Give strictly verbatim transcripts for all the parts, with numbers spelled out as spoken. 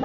It's a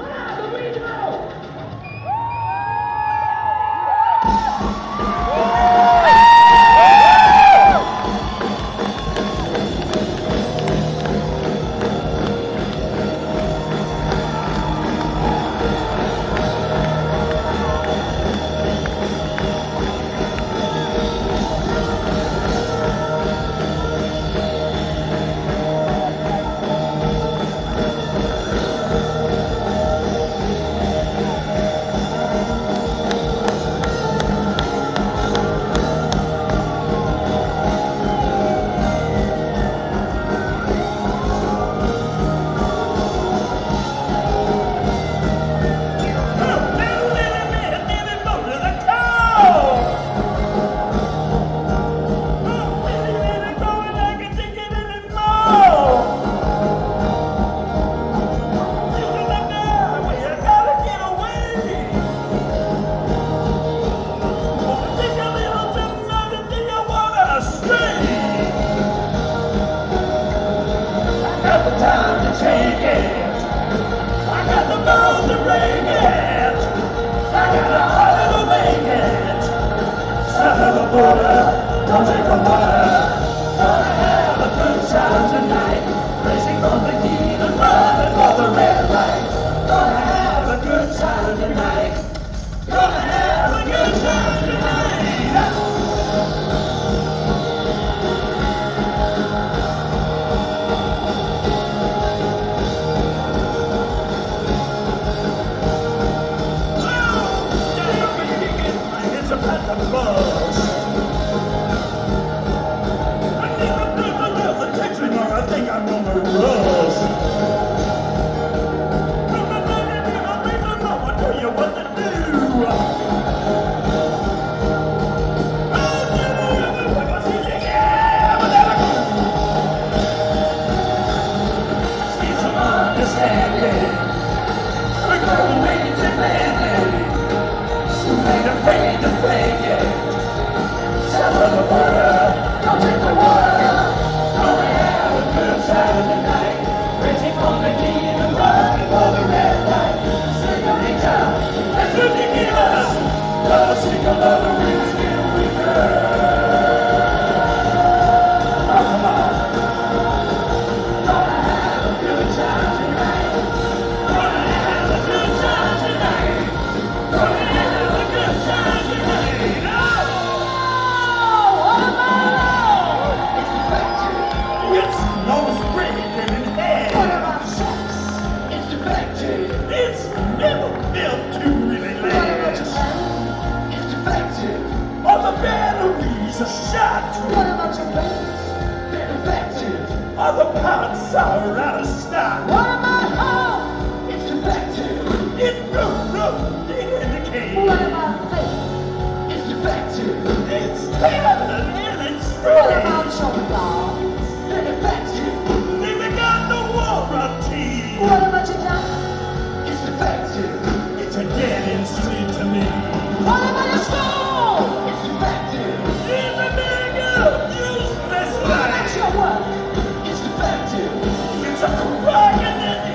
crocodile!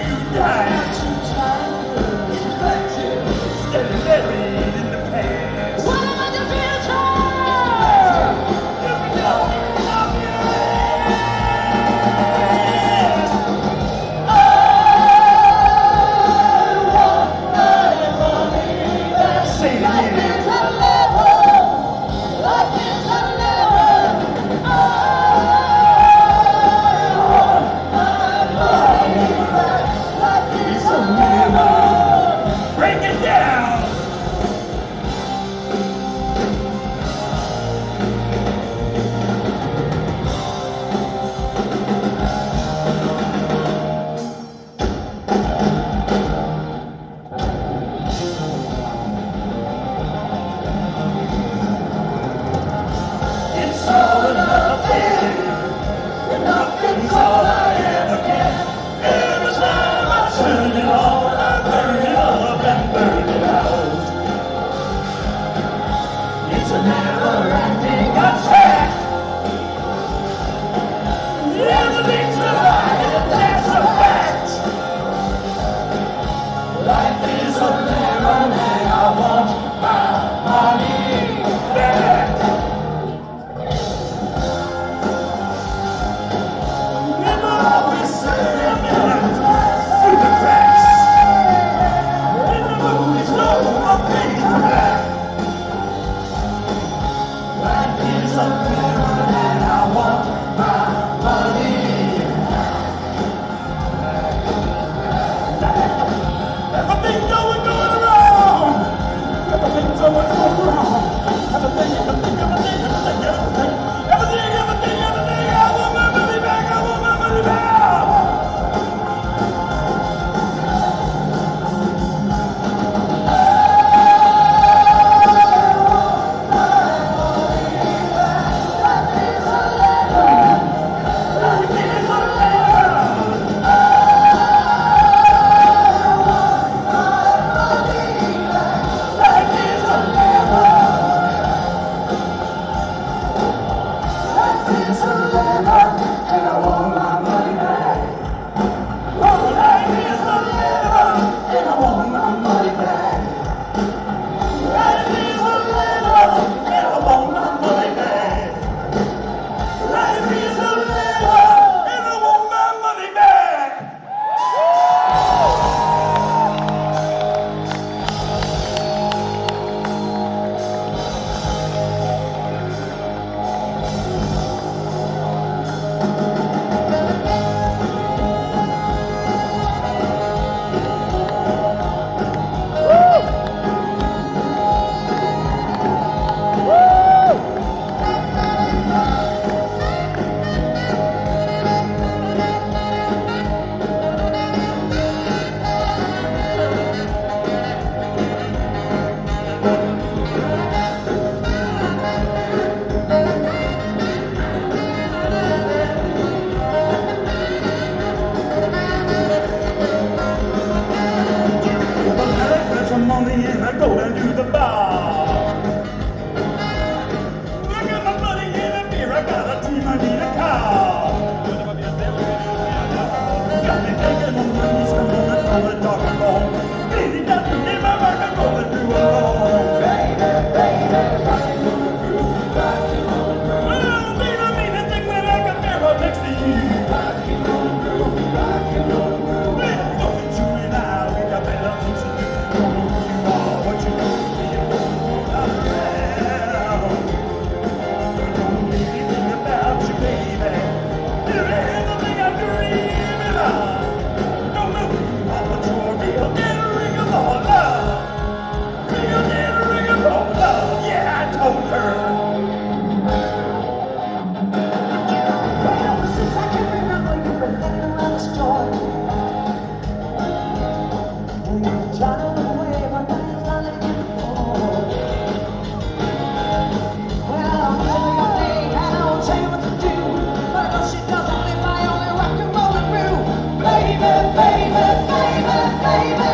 Baby, baby, baby, baby,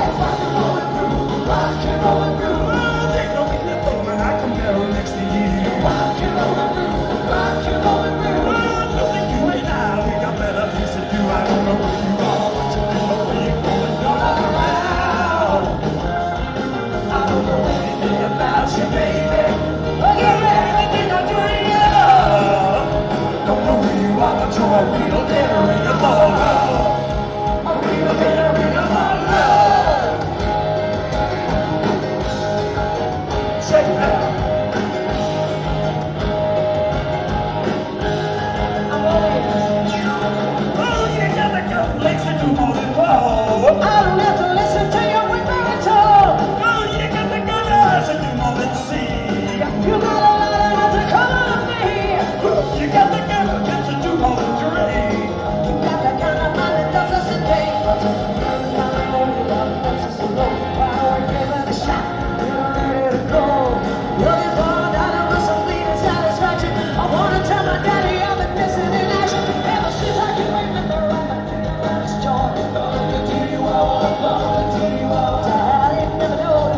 rock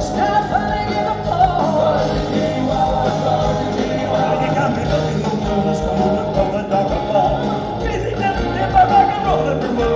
and roll and blue.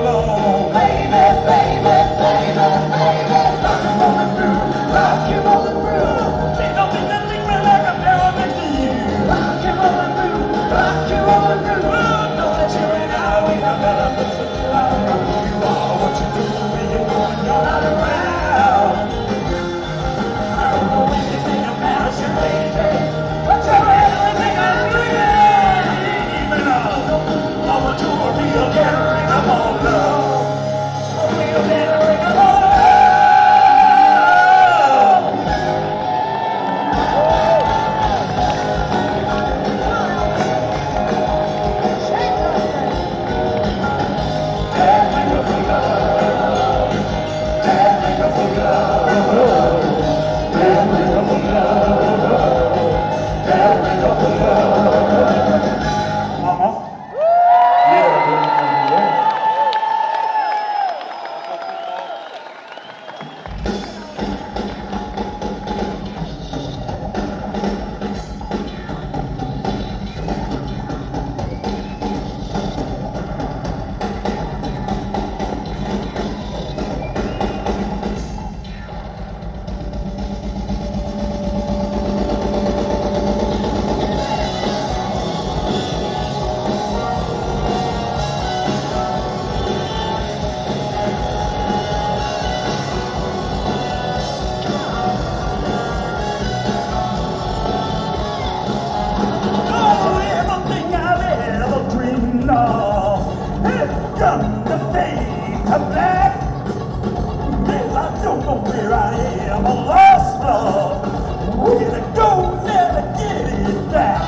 where I am, a lost love, where to go, never get it back.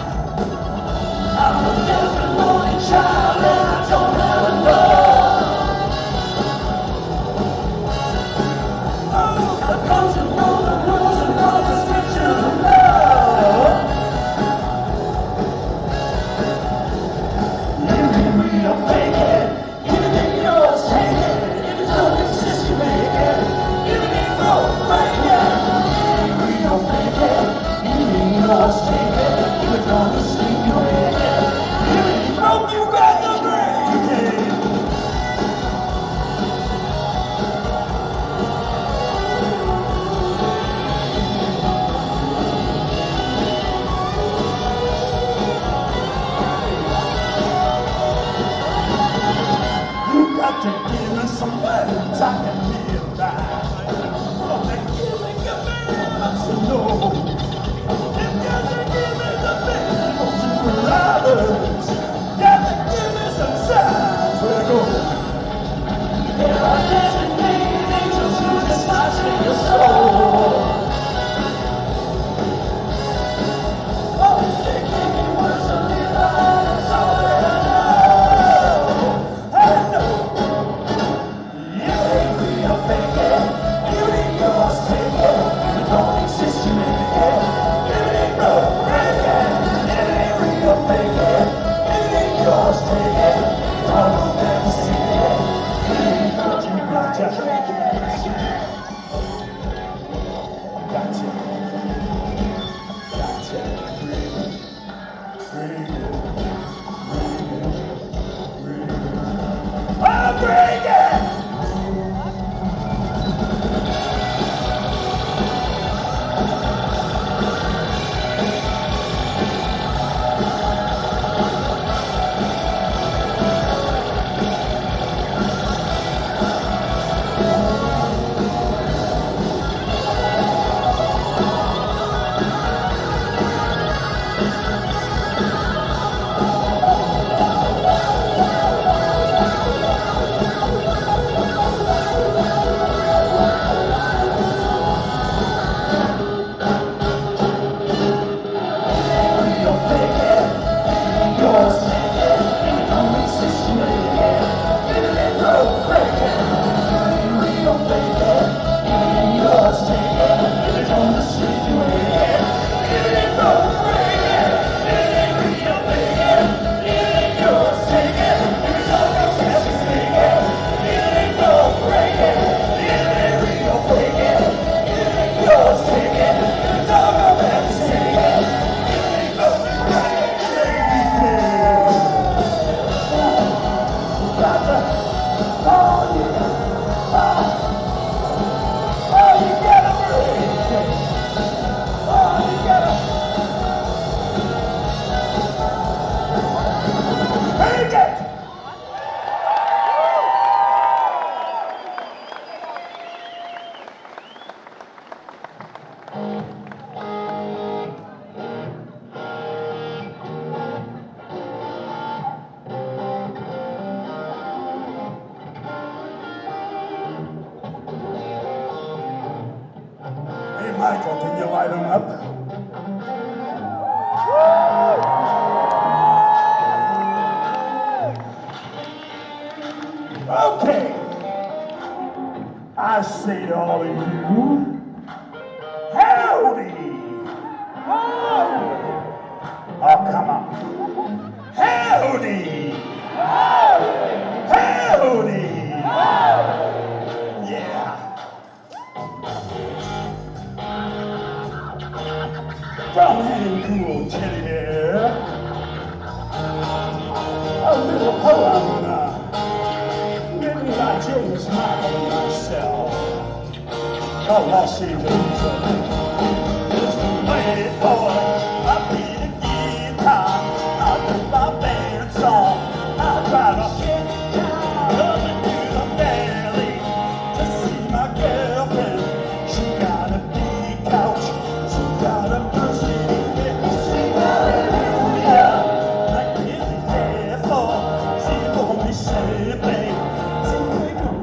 I'm a different lonely child and I don't have a love. Oh, I come to know the rules and all the descriptions of love. Every real fake it, everything yours, take it, every love exists to make it. Baby, take a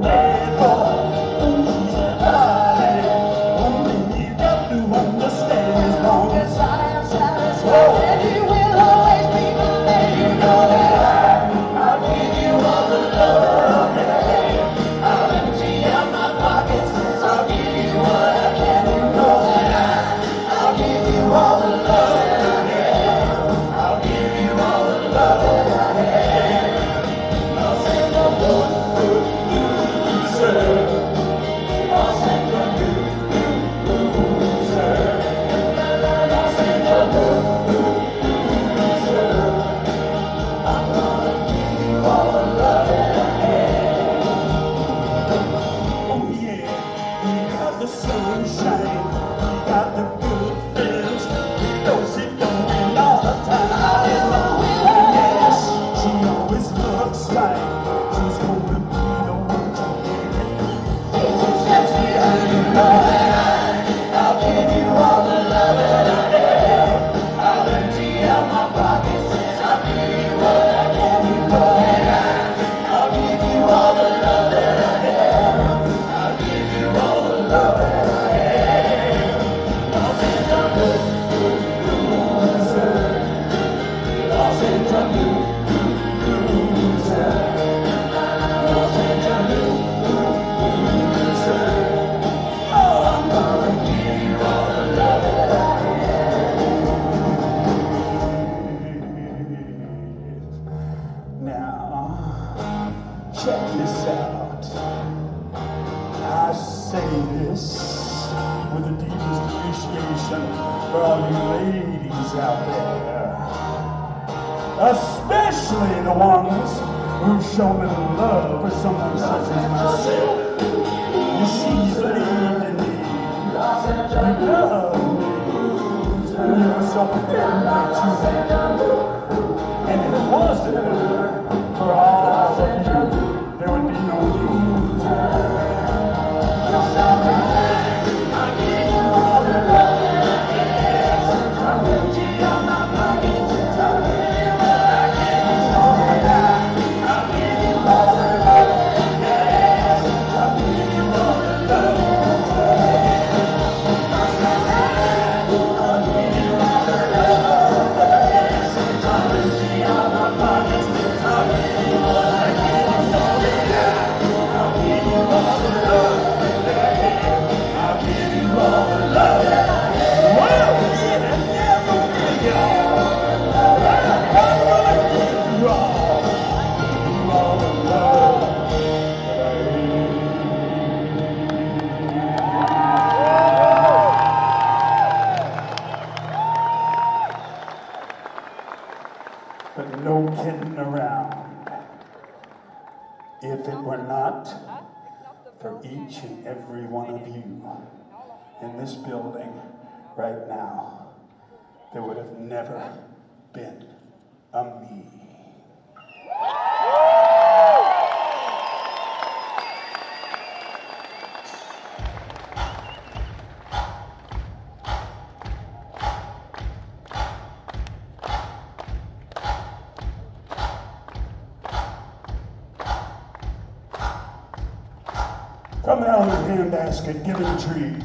bad boy, who's the the sunshine, we got the good friends, we know she don't win all the time. I love her, yes, she always looks right. She's gonna be the one to give it. She says, yeah, you know that I, I'll give you all the love that I have. I'll empty out my pockets and I'll give you what I can. You know that I, I'll give you all the love that I have. I'll give you all the love that I have. Especially the ones who've shown love for someone such as myself. You see, you believed in me. You loved me. And it was something that you had. And if it wasn't for all of you, there would be no you. In this building right now, there would have never been a me. From out of the handbasket, give it a tree.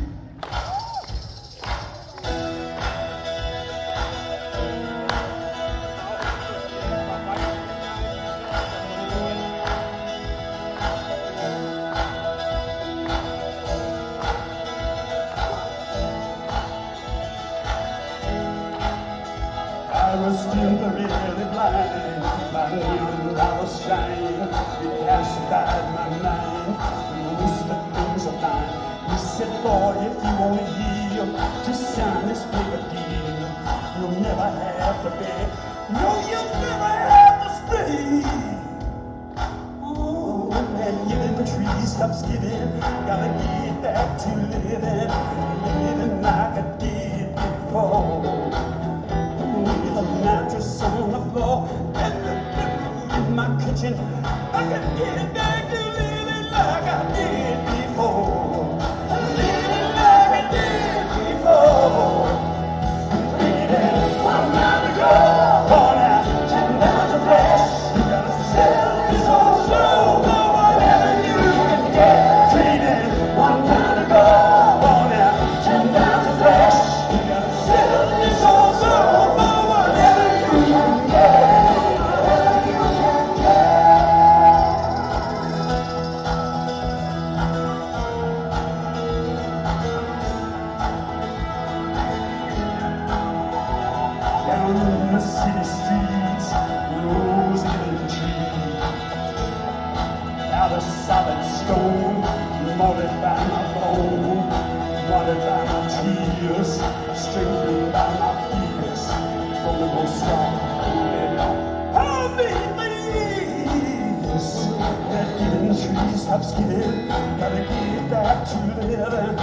I I'm scared, I'm gonna get back to the heaven,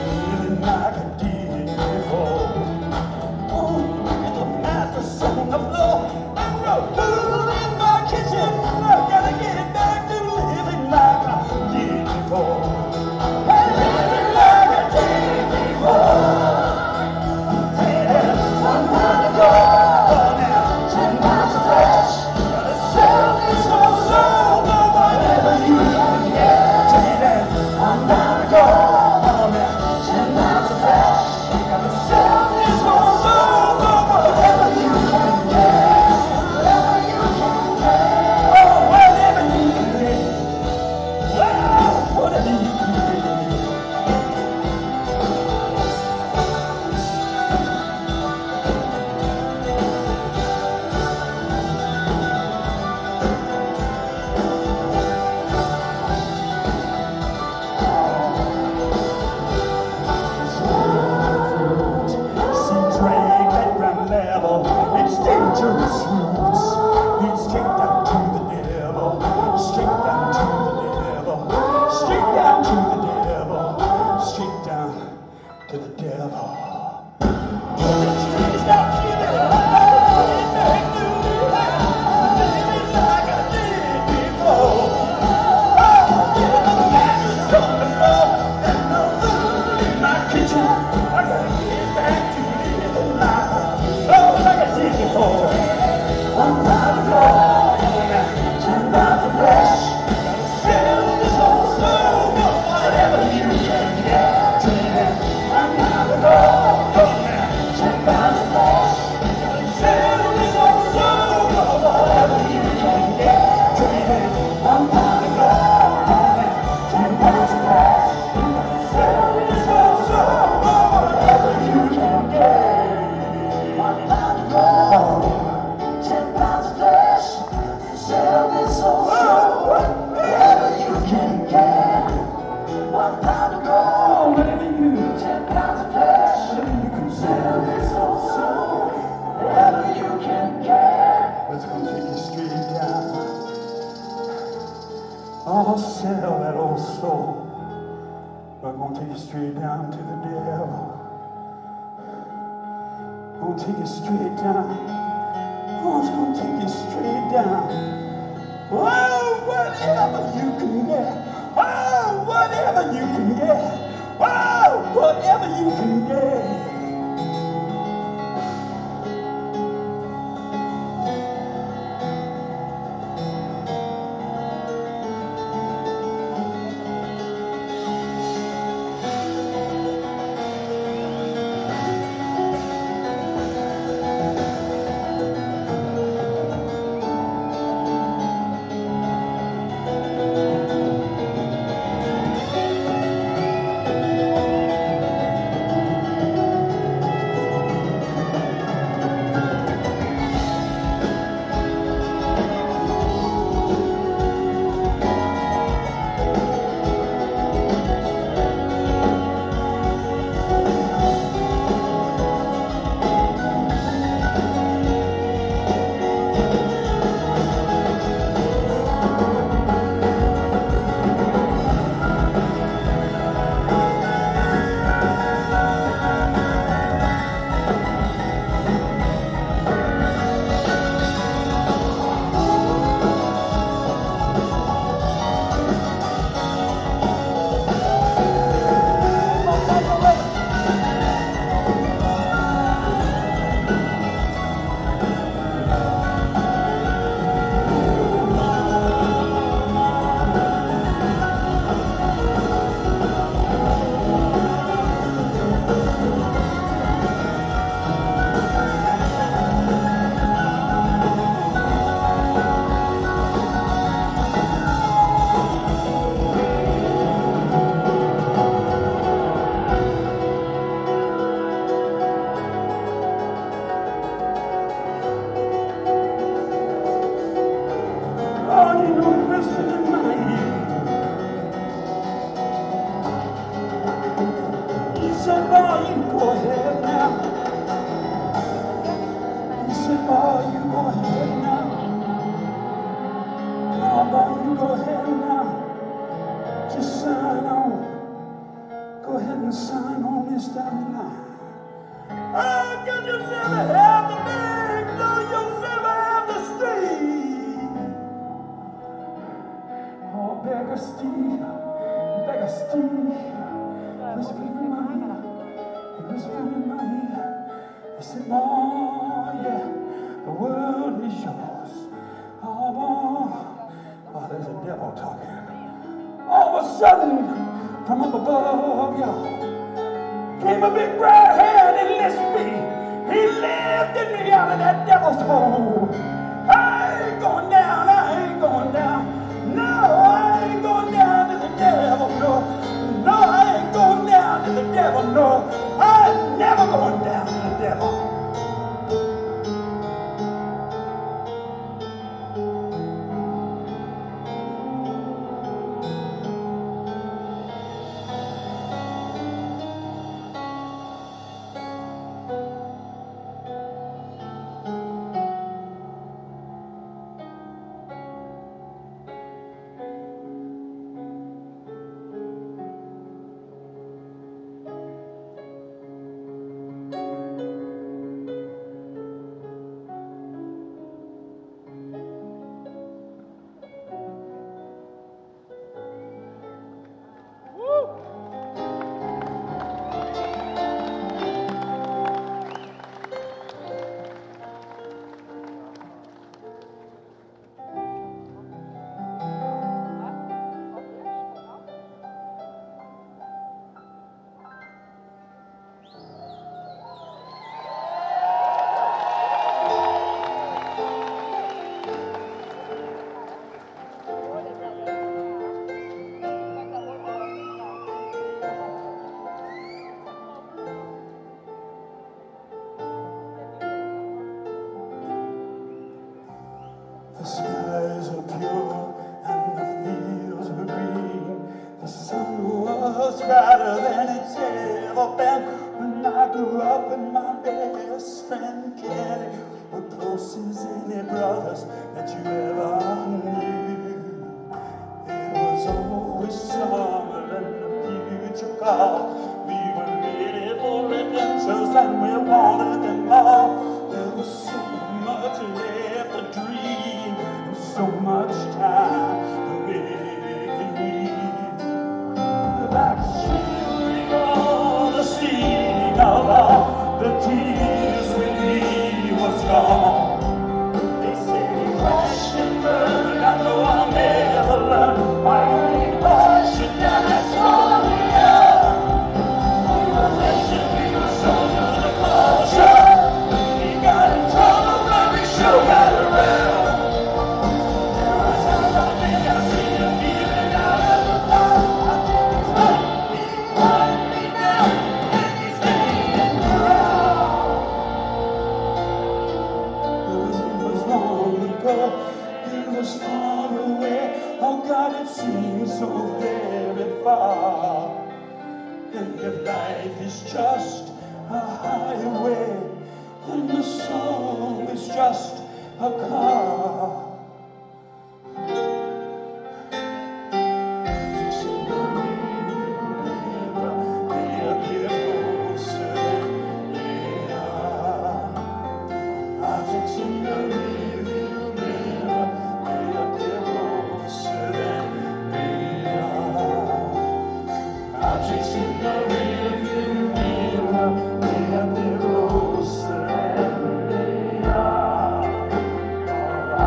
feeling like I did before. Ooh, look at the master sitting on the floor. I'm no fool in my kitchen, I'm gonna get back to living like I did before. And living like I did before. Go ahead and sign on this dotted line. Oh, cause you never have the bag, no, you'll never have the street. Oh, beggar Steve, beggar Steve, who's feeling money, who's feeling money. He said, oh, yeah, the world is yours. Oh, boy, oh, there's a devil talking. All of a sudden, from up above, y'all, came a big brown hand and lifted me. He lifted me out of that devil's hole. I ain't going down, I ain't going down. No, I ain't going down to the devil, no. No, I ain't going down to the devil, no. I'm never going down to the devil.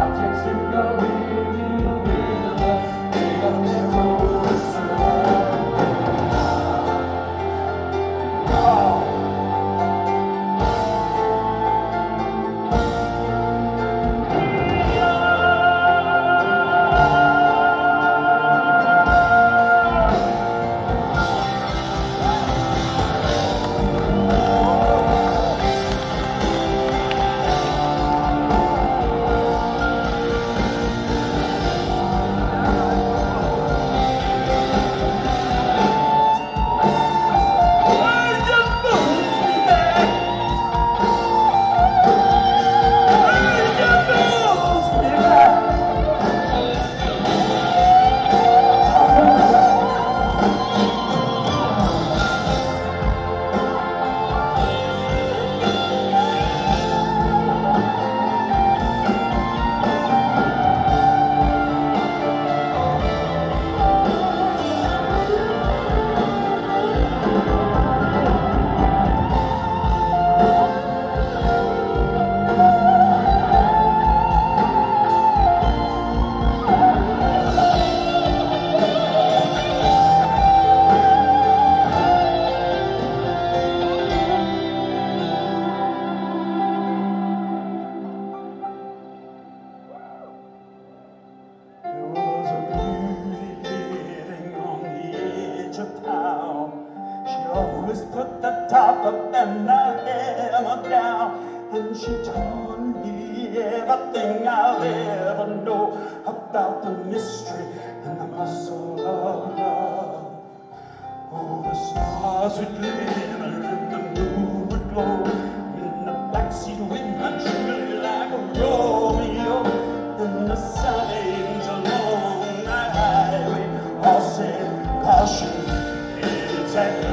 Objects to the top up and I am down. And she told me everything I'll ever know about the mystery and the muscle of love. Oh, the stars would glimmer and the moon would glow in the backseat with my tree like a Romeo. And the signs along that highway all said caution, exactly.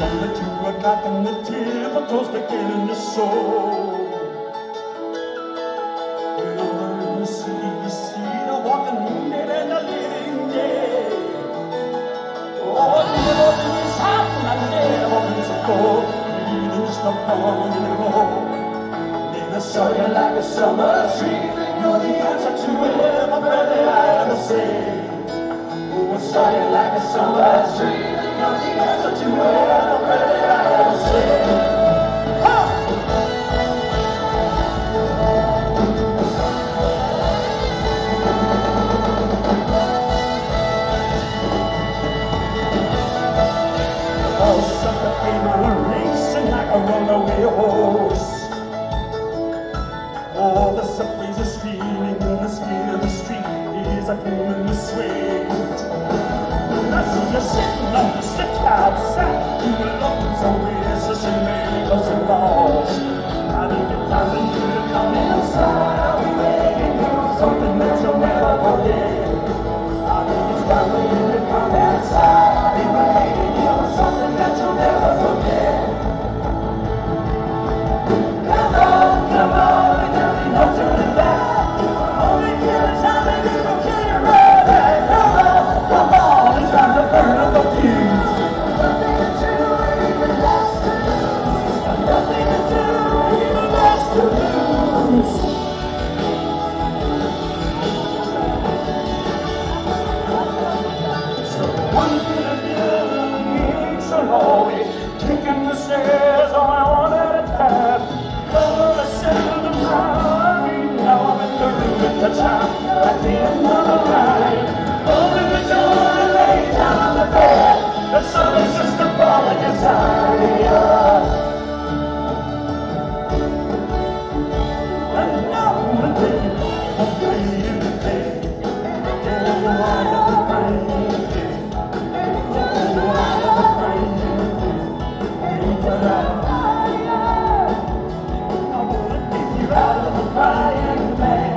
From the juggernaut and the tears, the toast again in your soul. You're in the sea, you see the walking moonlight and the living day. Oh, never been this hot and I never been so cold. Leaving just a falling in the road. Then I saw you like a summer tree, and you're the answer to every prayer that I ever say. Oh, I saw you like a summer tree, and you're the answer to every prayer that I ever say. I runaway horse. Oh, the subways are screaming, and the speed of the street is a boom in the swing. I see you sitting on the stitch outside, you alone, so it's just a man goes and falls. I think it's time for you to come inside. I'll be making you something that you'll never forget. I think it's time for you to come inside. I'll be making you something that you'll never forget. Come on, and there'll be no turning back. Only killing time and people can't run back. Come on, come on, it's time to burn up the fuse. Nothing to do, even less to lose. Nothing to do, even less to lose. So one thing to do, it's so lonely. Kicking the stairs on my one at a time. The time at the end of the night, open the door and lay down on the bed. The sun is just a ball of desire. And now the day, the day, the day, the light of the brand new day, the light of the brand new day, the light of fire. I wanna get you out of the frying pan.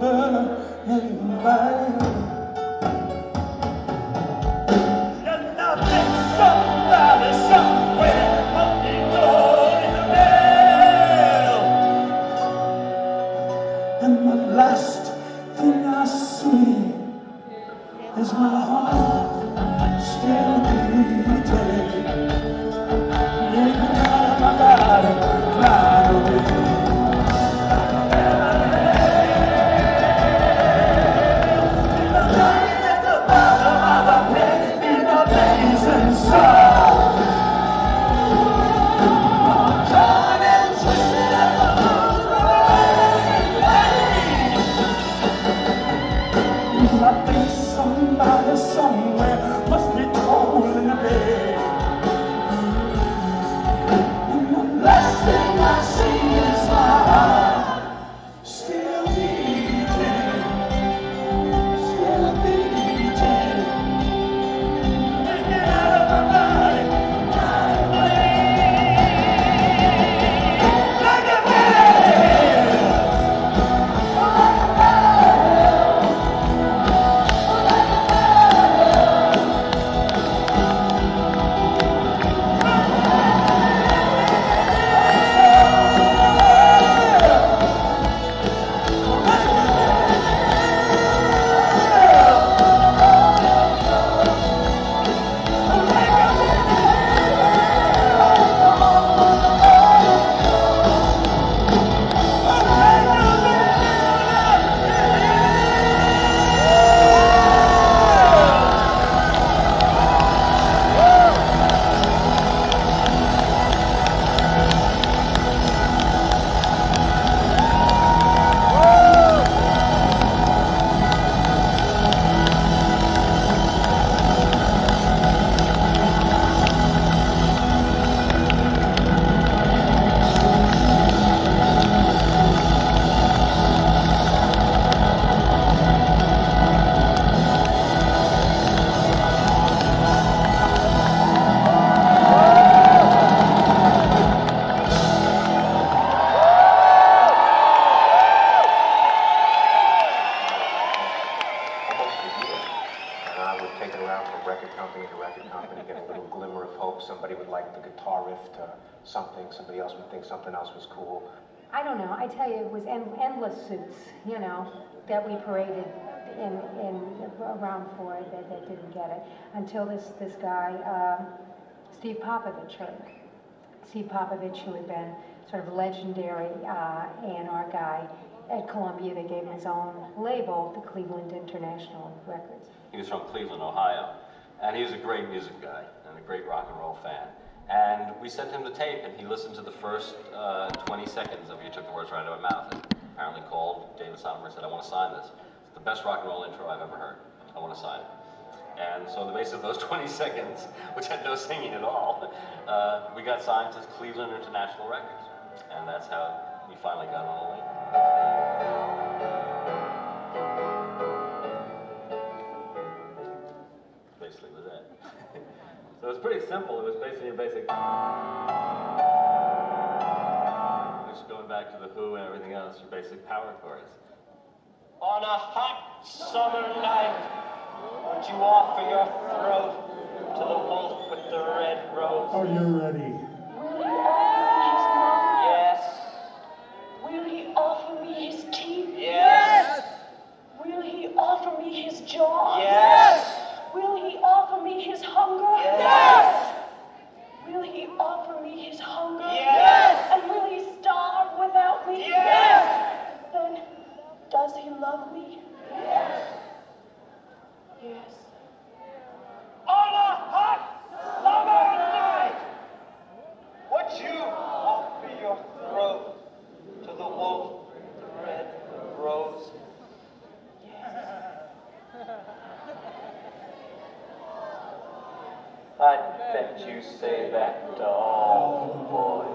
rubber in mine. You know, that we paraded in, in around for that they didn't get it until this this guy uh, Steve Popovich, right? Steve Popovich, who had been sort of legendary uh, A and R guy at Columbia. They gave him his own label, the Cleveland International Records. He was from Cleveland, Ohio, and he was a great music guy and a great rock and roll fan. And we sent him the tape, and he listened to the first uh, twenty seconds of You Took the Words Right Out of My Mouth. Apparently called David Sonnenberg and said, I want to sign this. It's the best rock and roll intro I've ever heard. I want to sign it. And so on the basis of those twenty seconds, which had no singing at all, uh, we got signed to Cleveland International Records. And that's how we finally got on the label. Basically was that. So it was pretty simple. It was basically a basic... Going back to the Who and everything else, your basic power chords. On a hot summer night, would you offer your throat to the wolf with the red rose? Are you ready? Yes. Will he offer me his teeth? Yes. Will he offer me his jaw? Yes. Will he offer me his hunger? Yes. Will he offer me his hunger? Yes. And will he starve without me? Yes. Then, does he love me? Yes. Yes. On a hot summer night, would you offer your throat to the wolf with the red rose? I bet you say that to all the boys.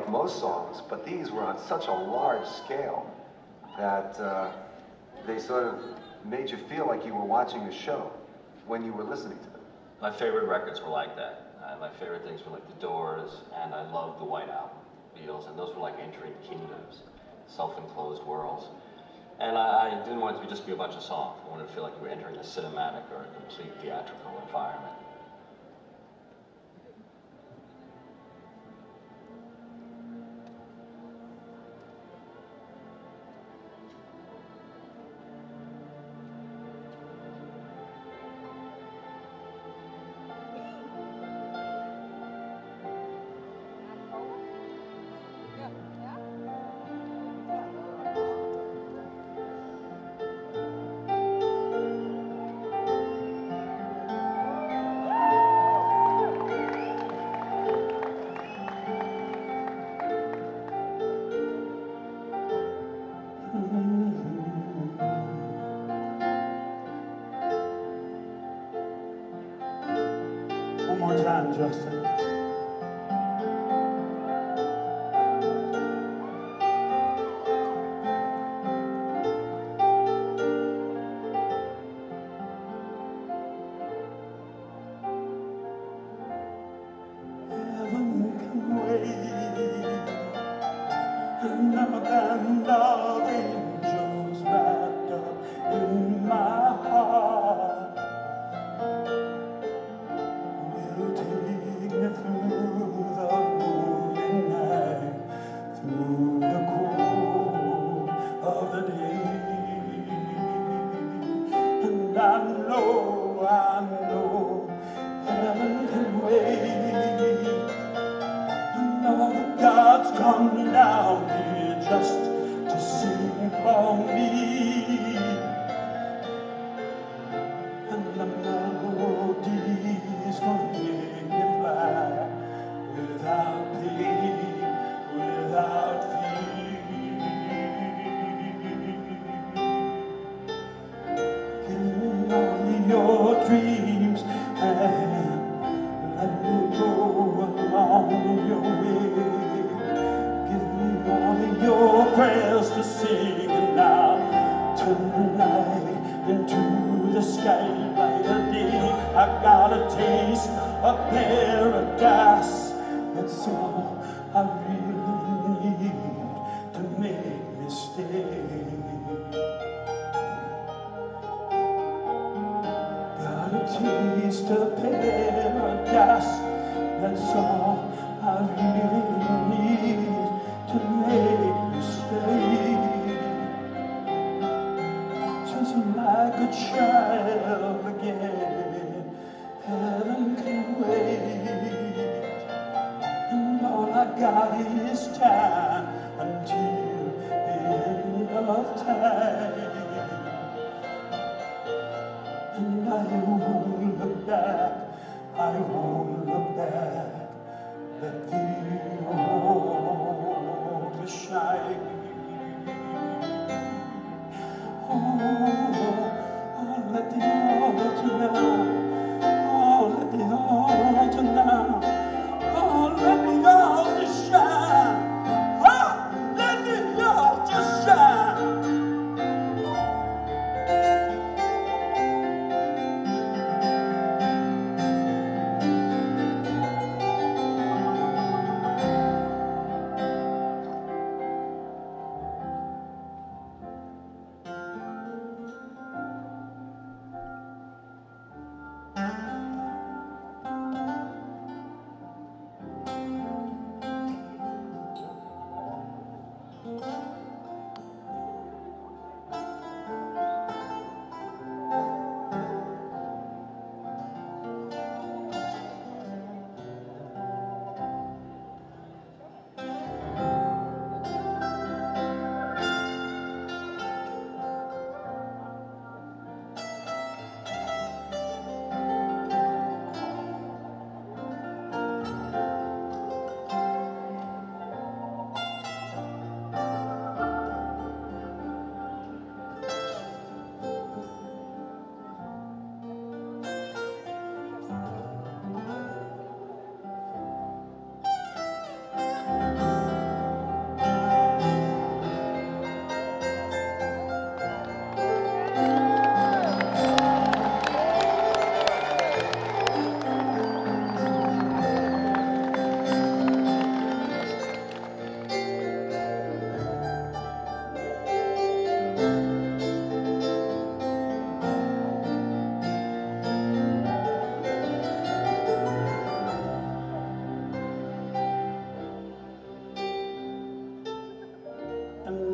like most songs, but these were on such a large scale that uh, they sort of made you feel like you were watching a show when you were listening to them. My favorite records were like that. Uh, my favorite things were like The Doors, and I loved the White Album, Beatles, and those were like entering kingdoms, self-enclosed worlds. And I, I didn't want it to just be a bunch of songs. I wanted to feel like you were entering a cinematic or a complete theatrical environment. Justin.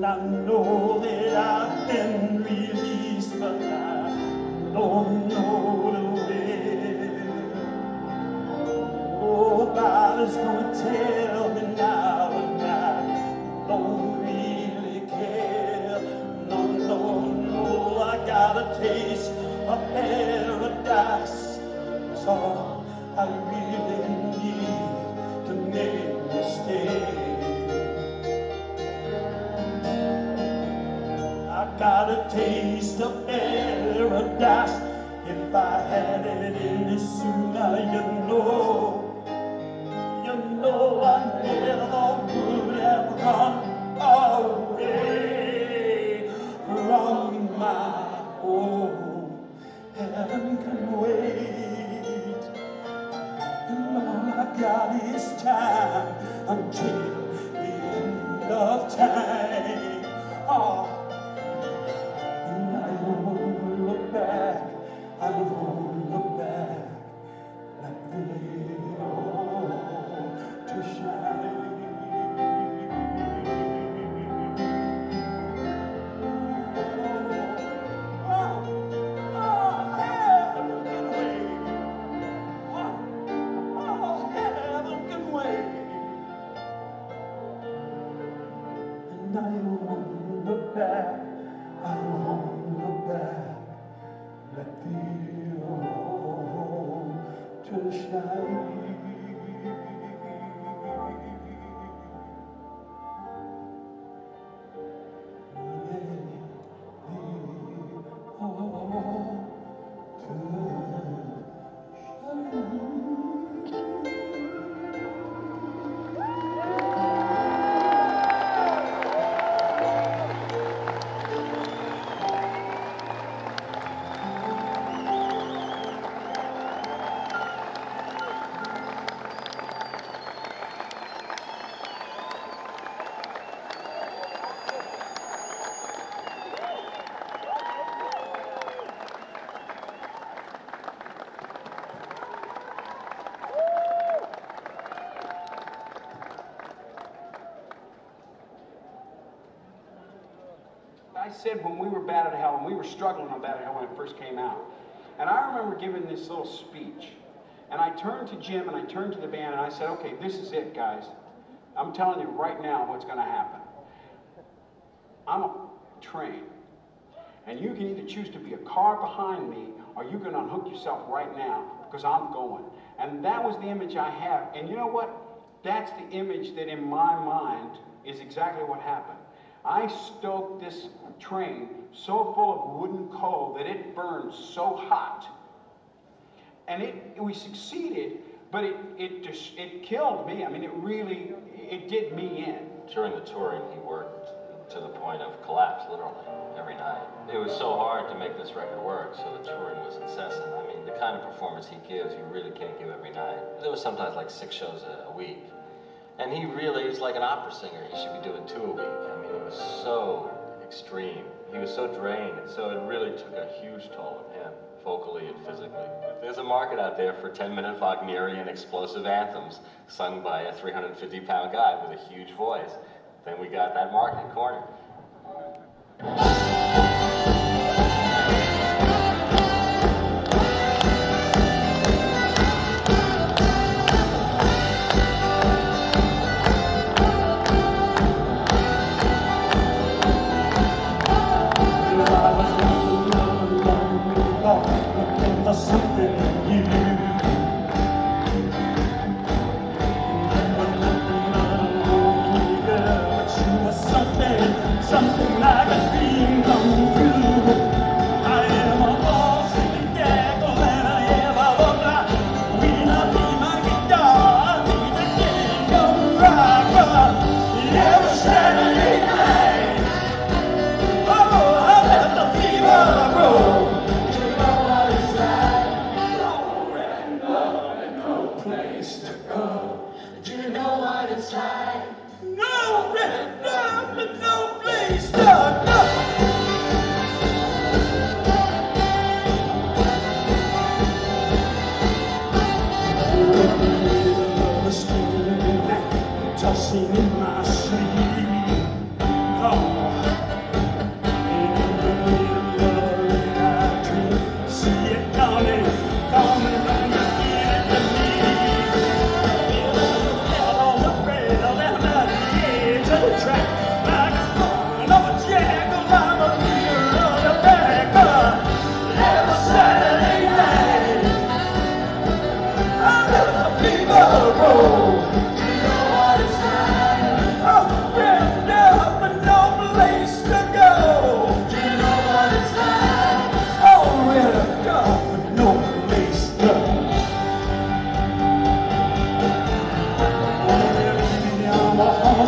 I know that I've been released, but I don't know the way. Nobody's gonna tell me now, and I don't really care. No, no, no, I got a taste of paradise, so I really need to make a mistake. Got a taste of paradise. If I had it any sooner, you know, you know I never would have run away from my own. Heaven can wait, and all I got is time until the end of time. Oh. I won't look back, let me all to shine. Oh, oh, heaven can wait. Oh, oh, heaven can wait. And I won't look back, I won't look back. Let the old to shine. I said when we were Bat Out of Hell, and we were struggling on Bat Out of Hell when it first came out, and I remember giving this little speech, and I turned to Jim and I turned to the band and I said, okay, this is it, guys. I'm telling you right now what's going to happen. I'm a train, and you can either choose to be a car behind me, or you can unhook yourself right now, because I'm going. And that was the image I have, and you know what? That's the image that in my mind is exactly what happened. I stoked this train so full of wood and coal that it burned so hot. And it, we succeeded, but it, it, just, it killed me. I mean, it really, it did me in. During the touring, he worked to the point of collapse, literally, every night. It was so hard to make this record work, so the touring was incessant. I mean, the kind of performance he gives, you really can't give every night. There was sometimes like six shows a, a week. And he really is like an opera singer. He should be doing two a week. I mean, it was so extreme. He was so drained, so it really took a huge toll on him, vocally and physically. If there's a market out there for ten-minute Wagnerian explosive anthems sung by a three hundred fifty pound guy with a huge voice, then we got that market cornered. Tossing in my sleep, oh.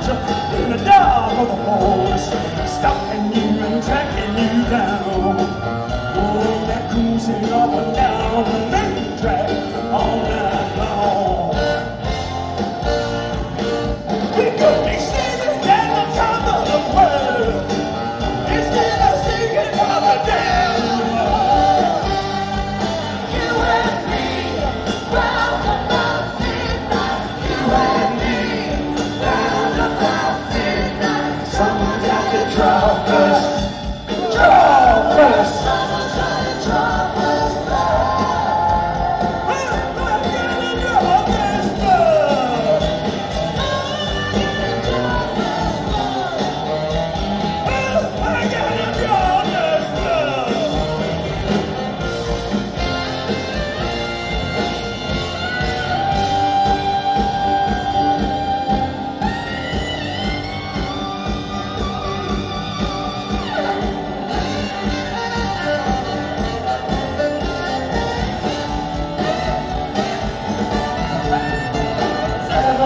in the dark of the halls, stopping you and tracking you down. Oh, they're cruising up and down the main track all night long. We could be singing at the top of the world instead of singing from the down world. You and me, round the mountain night. You and me, round the mountain night. Someone's got to drop us, drop us. Someone's got to drop us back. I'm not gonna drop us back. Oh, I gotta draw this blood. Saddled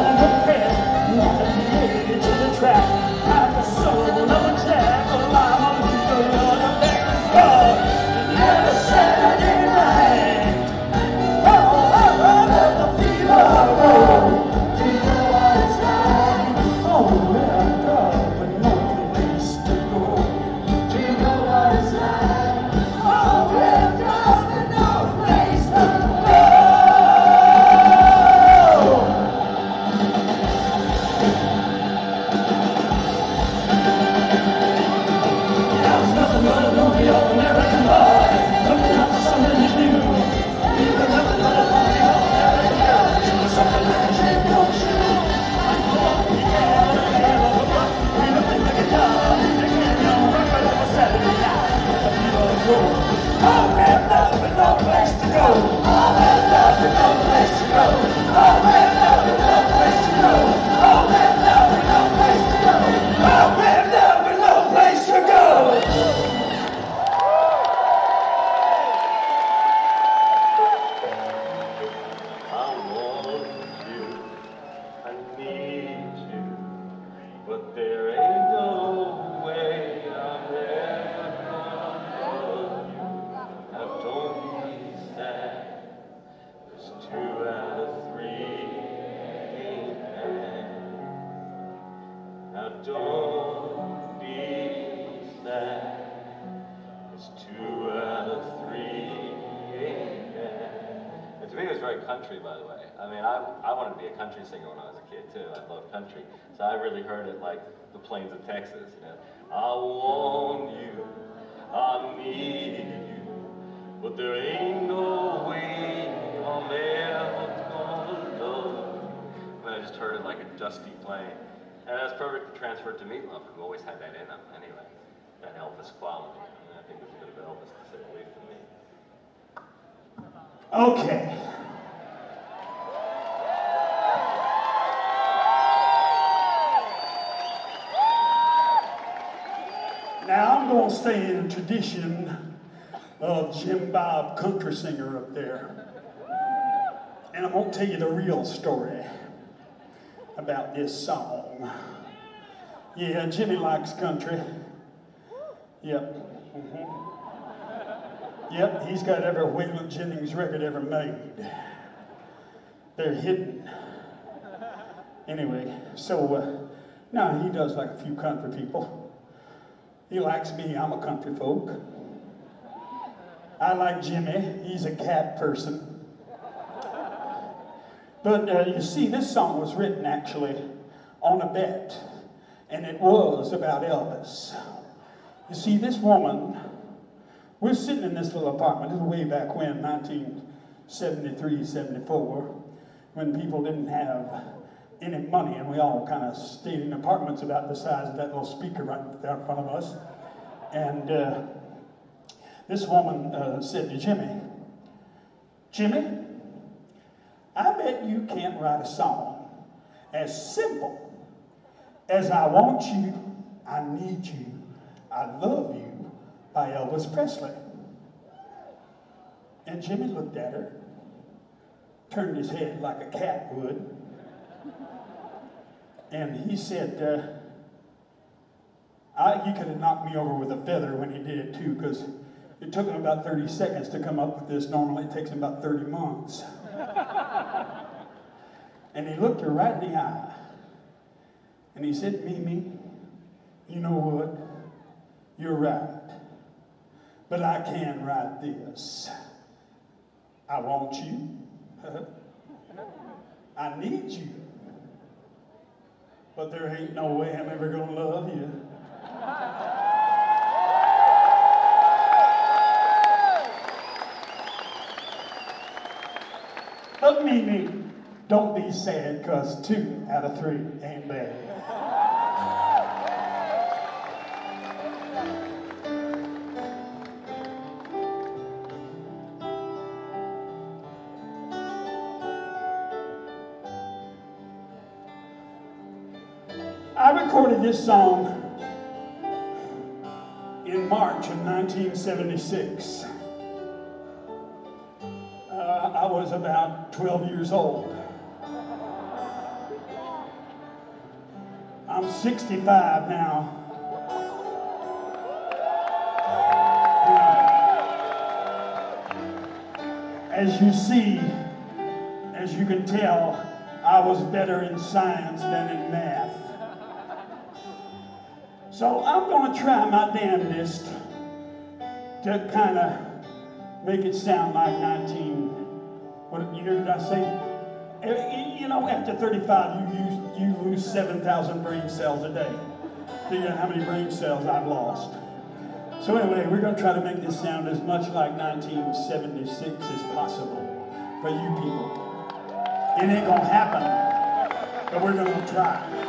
on the path, walking the edge of the track, like the soul of a jack, alive on the field on the back and forth. Every Saturday night, oh, I love the fever roll. Do you know what it's like? Oh, where I go, but no place to go. Do you know what it's like? Oh, where I go, but no place to go. I was nothing but a lonely old American boy, looking out for something to do. You were nothing but a lonely old American girl, you were something like a dream come true. I grew up in the air, I had a hookup, and nothing like a dog. They can't go record of a Saturday night, but the people are cool. All had love and no place to go. All had love and no place to go. All had love and no place to go. All had love and no place to go. All had love and no place to go. I want you, I need you, but there ain't no way I'm ever gonna love you. Now don't be sad, 'cause two out of three ain't bad. Now don't be sad, 'cause two out of three ain't bad. And to me, it was very country, by the way. I mean, I, I wanted to be a country singer when I was a kid, too. I loved country. So I really heard it like the plains of Texas, you know. I want you, I need you, but there ain't no way I'm ever gonna love you. And I just heard it like a dusty plain. And that's perfect to transfer to Meat Loaf, who always had that in him, anyway. That Elvis quality. And I think it was a bit of Elvis, to say the least, to me. Okay. Now I'm going to stay in the tradition of Jim Bob, country singer up there. And I'm going to tell you the real story about this song. Yeah, Jimmy likes country. Yep. Mhm. Yep, he's got every Waylon Jennings record ever made. They're hidden. Anyway, so, uh, no, he does like a few country people. He likes me, I'm a country folk. I like Jimmy, he's a cat person. But uh, you see, this song was written actually on a bet, and it was about Elvis. You see, this woman, we're sitting in this little apartment. This was way back when, nineteen seventy-three, seventy-four, when people didn't have any money and we all kind of stayed in apartments about the size of that little speaker right there in front of us. And uh, this woman uh, said to Jimmy, Jimmy, I bet you can't write a song as simple as I want you, I need you, I love you, by Elvis Presley. And Jimmy looked at her, turned his head like a cat would, and he said, uh, I, you could have knocked me over with a feather when he did it too, because it took him about thirty seconds to come up with this. Normally it takes him about thirty months. And he looked her right in the eye, and he said, Mimi, you know what? You're right. But I can write this. I want you. I need you. But there ain't no way I'm ever gonna love you. But Mimi, don't be sad, cause two out of three ain't bad. This song in March of nineteen seventy-six. Uh, I was about twelve years old. I'm sixty-five now. And as you see, as you can tell, I was better in science than in math. So I'm going to try my damnedest to kind of make it sound like nineteen. What year did I say? You know, after thirty-five, you use, you lose seven thousand brain cells a day. Figure out how many brain cells I've lost. So anyway, we're going to try to make this sound as much like nineteen seventy-six as possible for you people. It ain't going to happen, but we're going to try.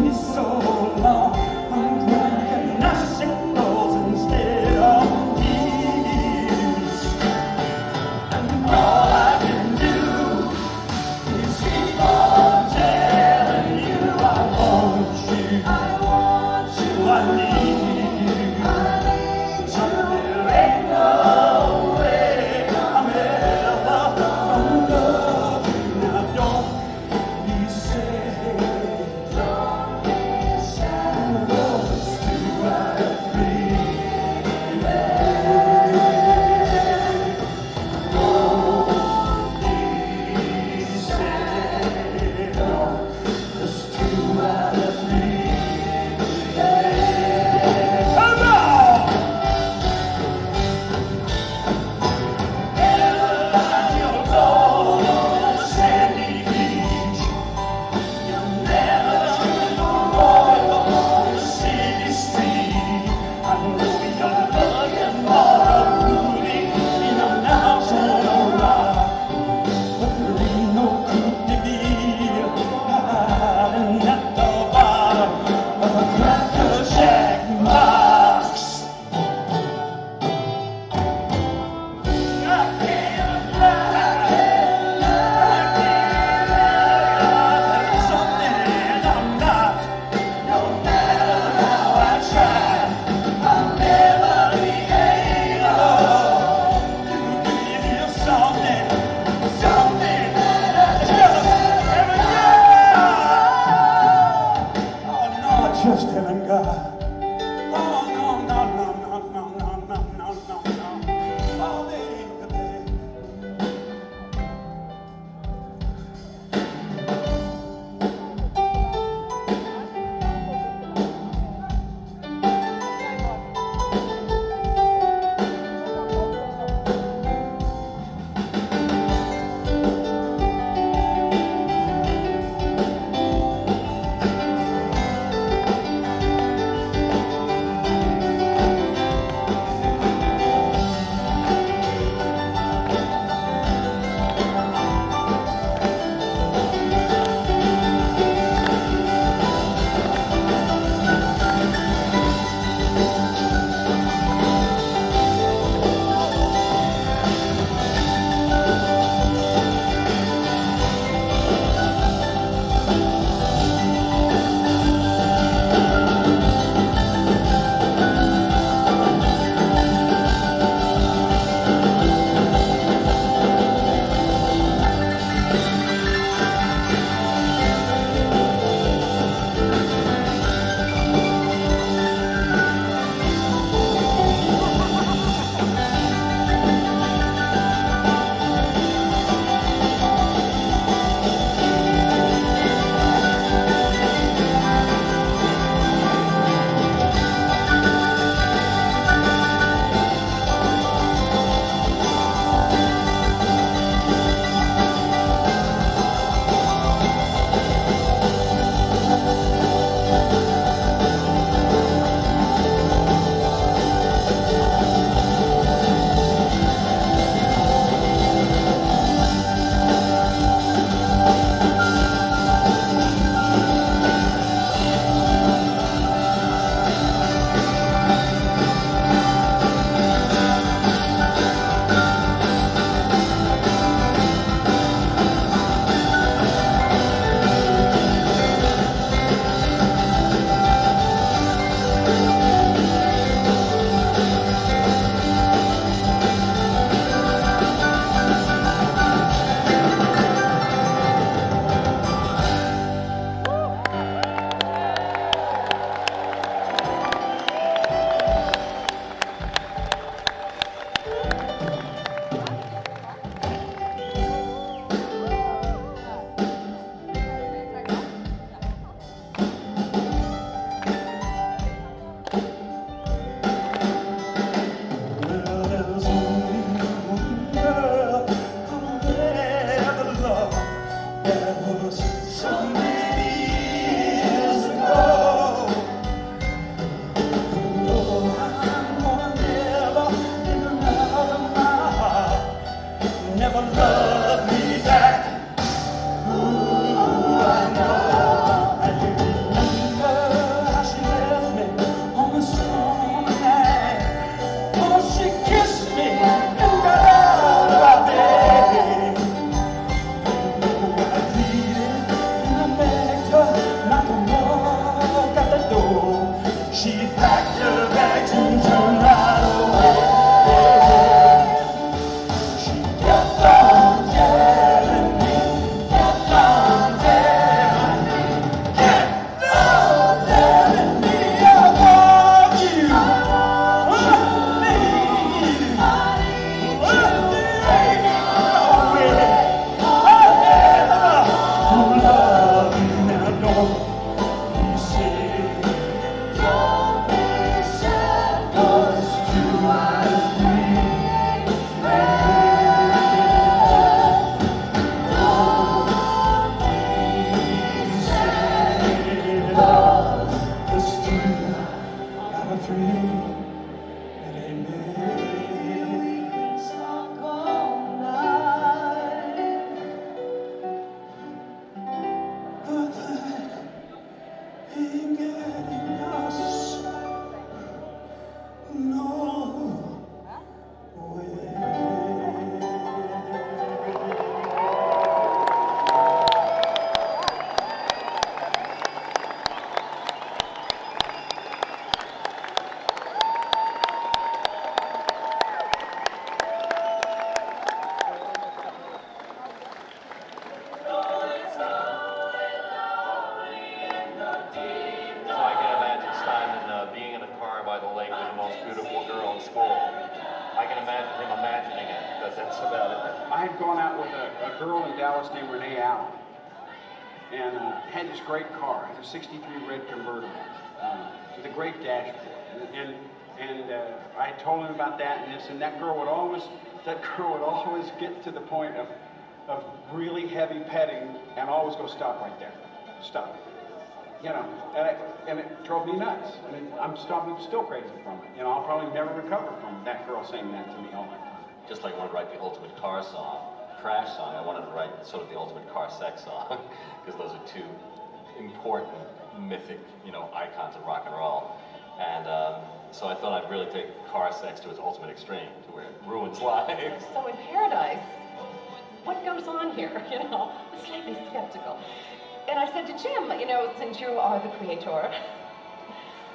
It's so long, I'm driving, and I sing just in God. Oh, no, no, no. I guess. nuts about it. I had gone out with a, a girl in Dallas named Renee Allen, and uh, had this great car. It was a sixty-three red convertible uh, with a great dashboard. And and, and uh, I told him about that and this, and that girl would always that girl would always get to the point of of really heavy petting and always go, stop right there, stop. You know, and, I, and it drove me nuts. I mean, I'm still, still crazy from it. You know, I'll probably never recover from that girl saying that to me all the time. Just like I wanted to write the ultimate car song, crash song, I wanted to write sort of the ultimate car sex song, because those are two important, mythic, you know, icons of rock and roll. And um, so I thought I'd really take car sex to its ultimate extreme, to where it ruins lives. So in Paradise, what goes on here? You know, I'm slightly skeptical. And I said to Jim, you know, since you are the creator,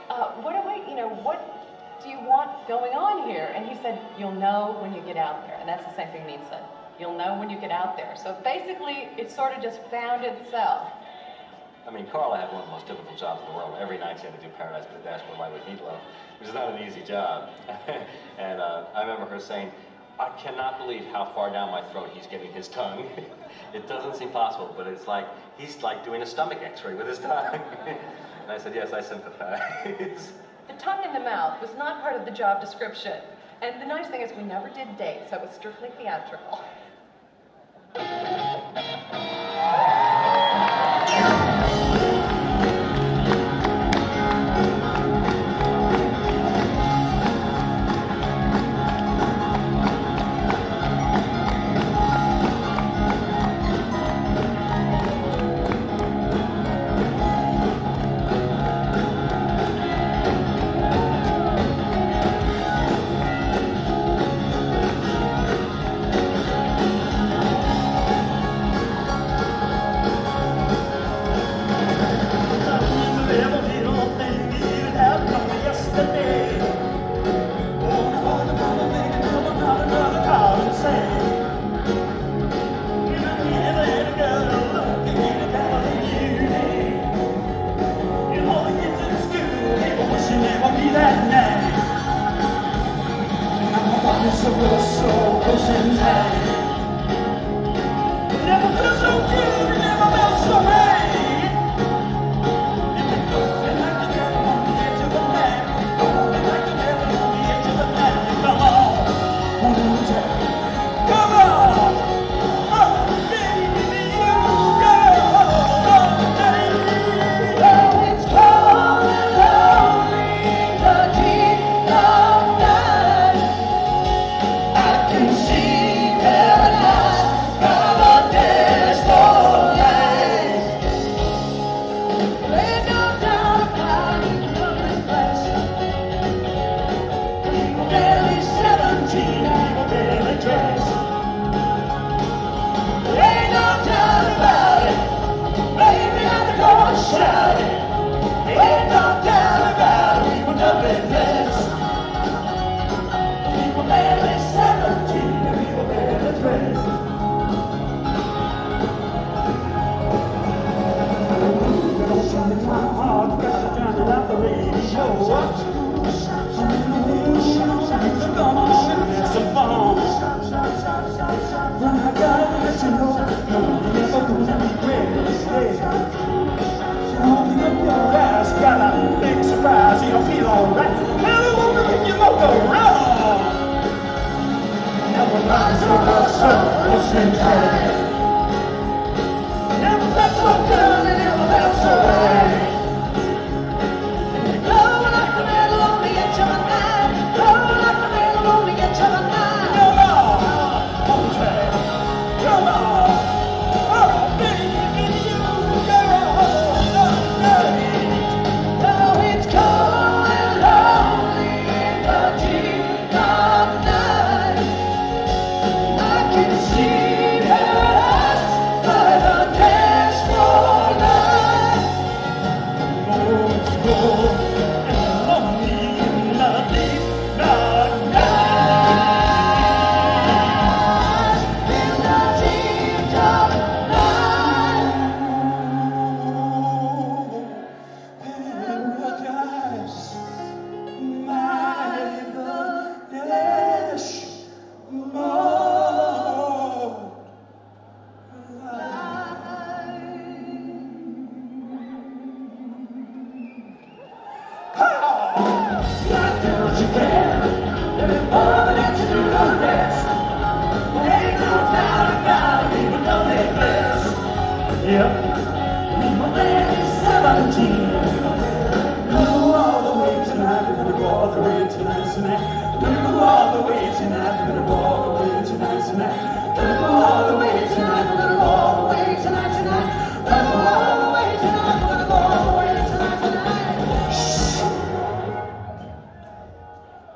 uh, what do I, you know, what do you want going on here? And he said, you'll know when you get out there. And that's the same thing Meat said. You'll know when you get out there. So basically, it sort of just found itself. I mean, Carla had one of the most difficult jobs in the world. Every night she had to do Paradise by the Dashboard Light with Meat Loaf, which is not an easy job. And uh, I remember her saying, I cannot believe how far down my throat he's getting his tongue. It doesn't seem possible, but it's like, he's like doing a stomach x-ray with his tongue. And I said, yes, I sympathize. The tongue in the mouth was not part of the job description. And the nice thing is we never did date, so it was strictly theatrical. Yeah.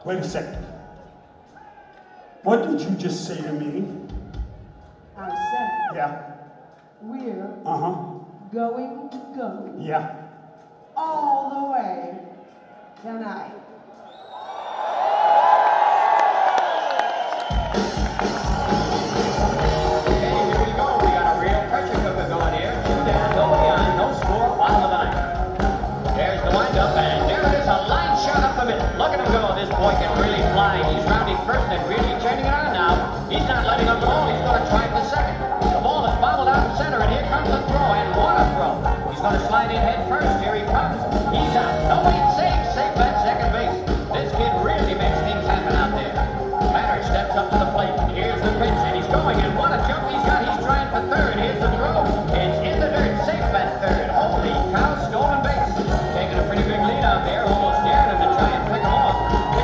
Wait a second. What did you just say to me? I said, yeah, we're uh-huh. going to go yeah. all the way tonight. Boy can really fly. He's rounding first and really turning it on now. He's not letting up the ball. He's going to try for second. The ball is bobbled out in center, and here comes the throw, and what a throw. He's going to slide in head first. Here he comes. He's out. No, wait, safe. Safe at second base. This kid really makes things happen out there. Matter steps up to the plate. Here's the pitch, and he's going, and what a jump he's got. He's trying for third. Here's the throw. It's in the dirt. Safe at third. Holy cow, stolen base. Taking a pretty big lead out there. Almost dared him to try and pick him off. Oh,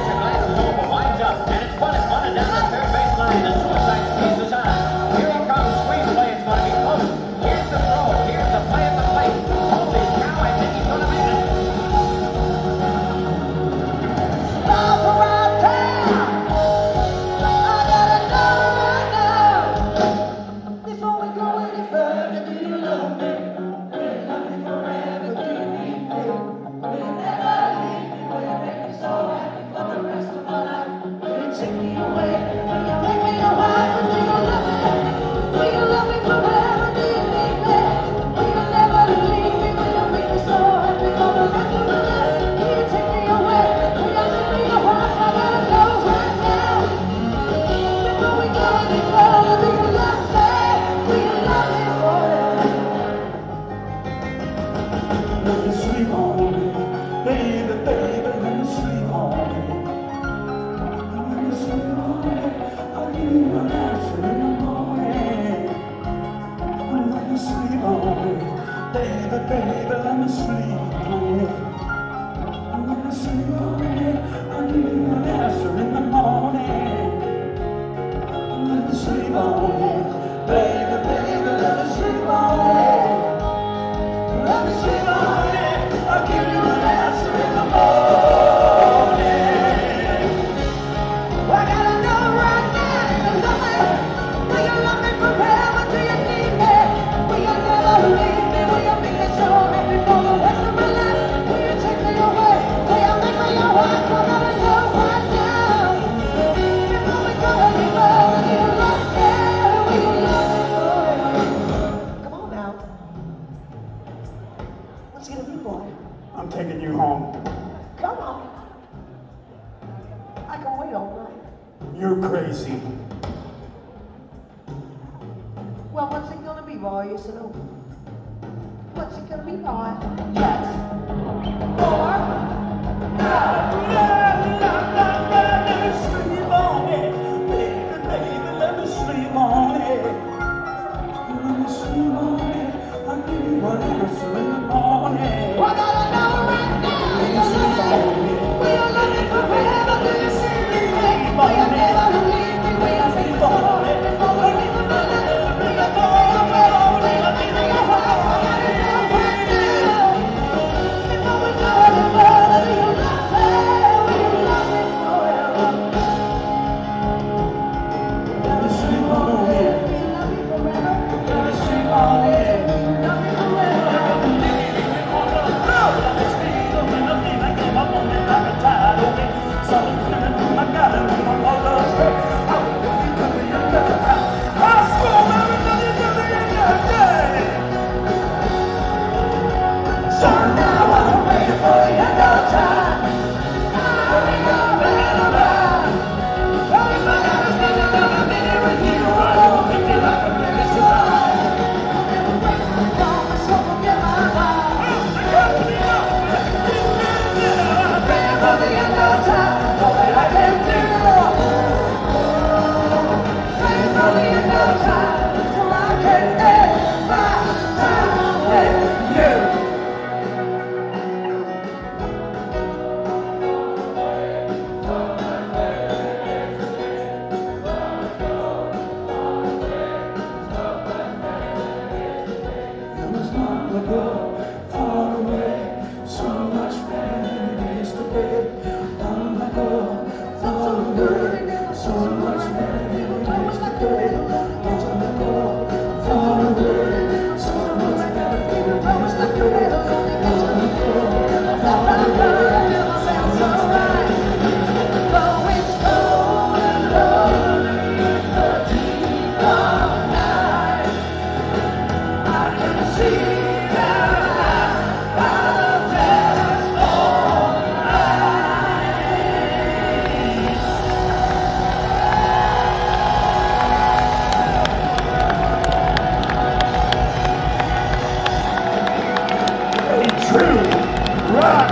rock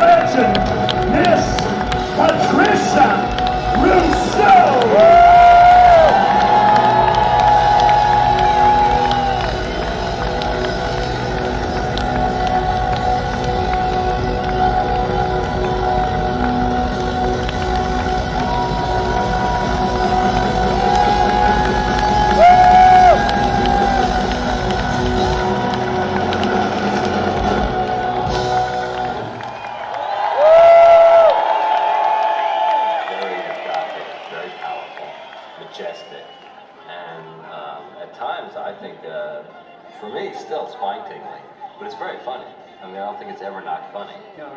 legend, Miss Patricia Russo.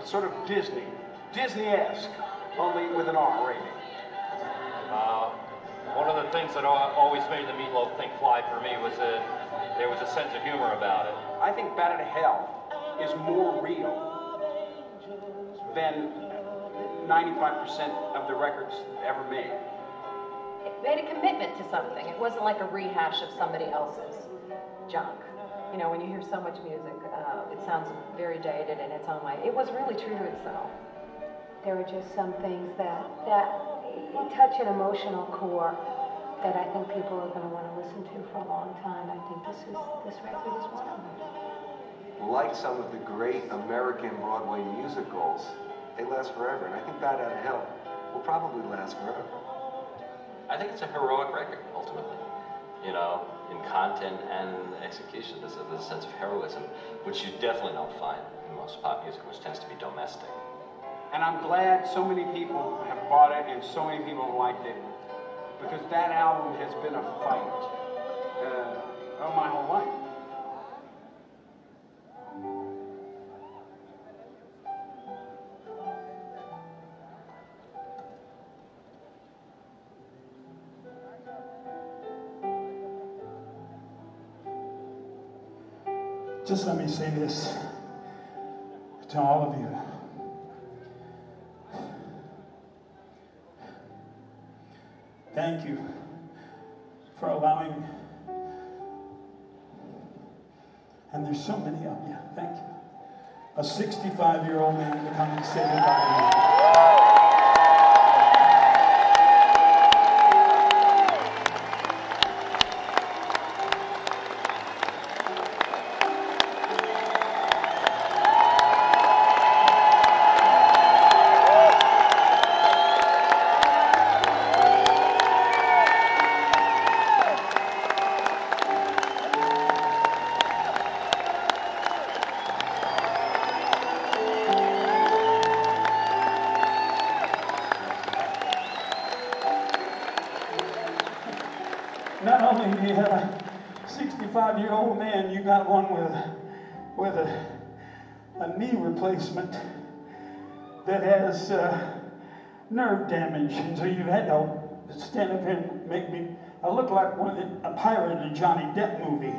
Sort of Disney, Disney-esque, only with an R rating. Uh, one of the things that always made the Meat Loaf thing fly for me was that there was a sense of humor about it. I think Bat Out of Hell is more real than ninety-five percent of the records ever made. It made a commitment to something. It wasn't like a rehash of somebody else's junk. You know, when you hear so much music, uh, it sounds very dated in its own way. It was really true to itself. There were just some things that, that touch an emotional core that I think people are going to want to listen to for a long time. I think this, is, this record is one of them. Like some of the great American Broadway musicals, they last forever. And I think Bat Out of Hell will probably last forever. I think it's a heroic record, ultimately. You know, in content and execution, there's a, there's a sense of heroism, which you definitely don't find in most pop music, which tends to be domestic. And I'm glad so many people have bought it and so many people liked it, because that album has been a fight uh, of my whole life. Just let me say this to all of you. Thank you for allowing me. And there's so many of you. Thank you. A sixty-five-year-old man to come and say goodbye to you. Replacement that has uh, nerve damage, and so you've had to stand up here and make me I look like one of the, a pirate in a Johnny Depp movie.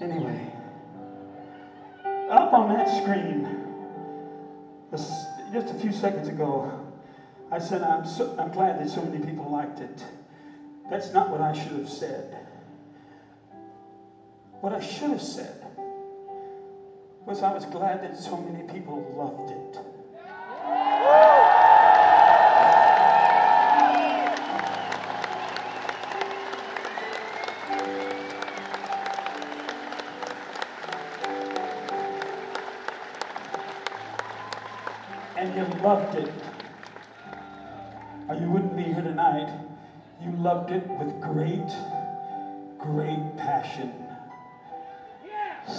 Anyway, up on that screen, this, just a few seconds ago, I said I'm so, I'm glad that so many people liked it. That's not what I should have said. What I should have said. Was I was glad that so many people loved it. And you loved it. Or you wouldn't be here tonight. You loved it with great, great passion.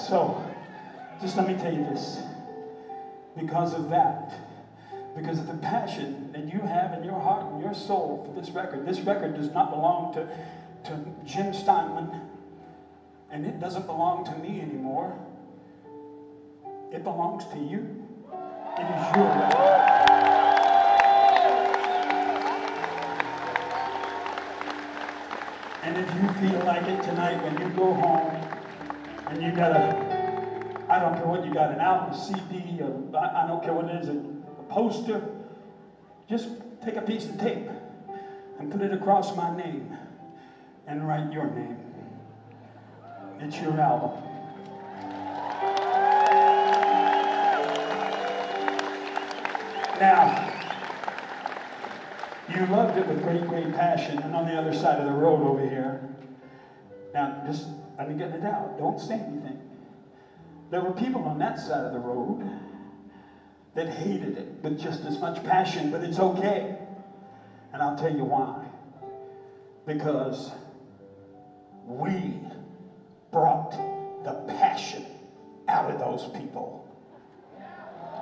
So, just let me tell you this, because of that, because of the passion that you have in your heart and your soul for this record, this record does not belong to, to Jim Steinman, and it doesn't belong to me anymore. It belongs to you. It is your record. And if you feel like it tonight when you go home and you gotta I don't care what you got, an album, a C D, a, I don't care what it is, a, a poster. Just take a piece of tape and put it across my name and write your name. It's your album. who loved it with great, great passion, and on the other side of the road over here. Now, just let me get it out. Don't say anything. There were people on that side of the road that hated it with just as much passion, but it's okay. And I'll tell you why. Because we brought the passion out of those people.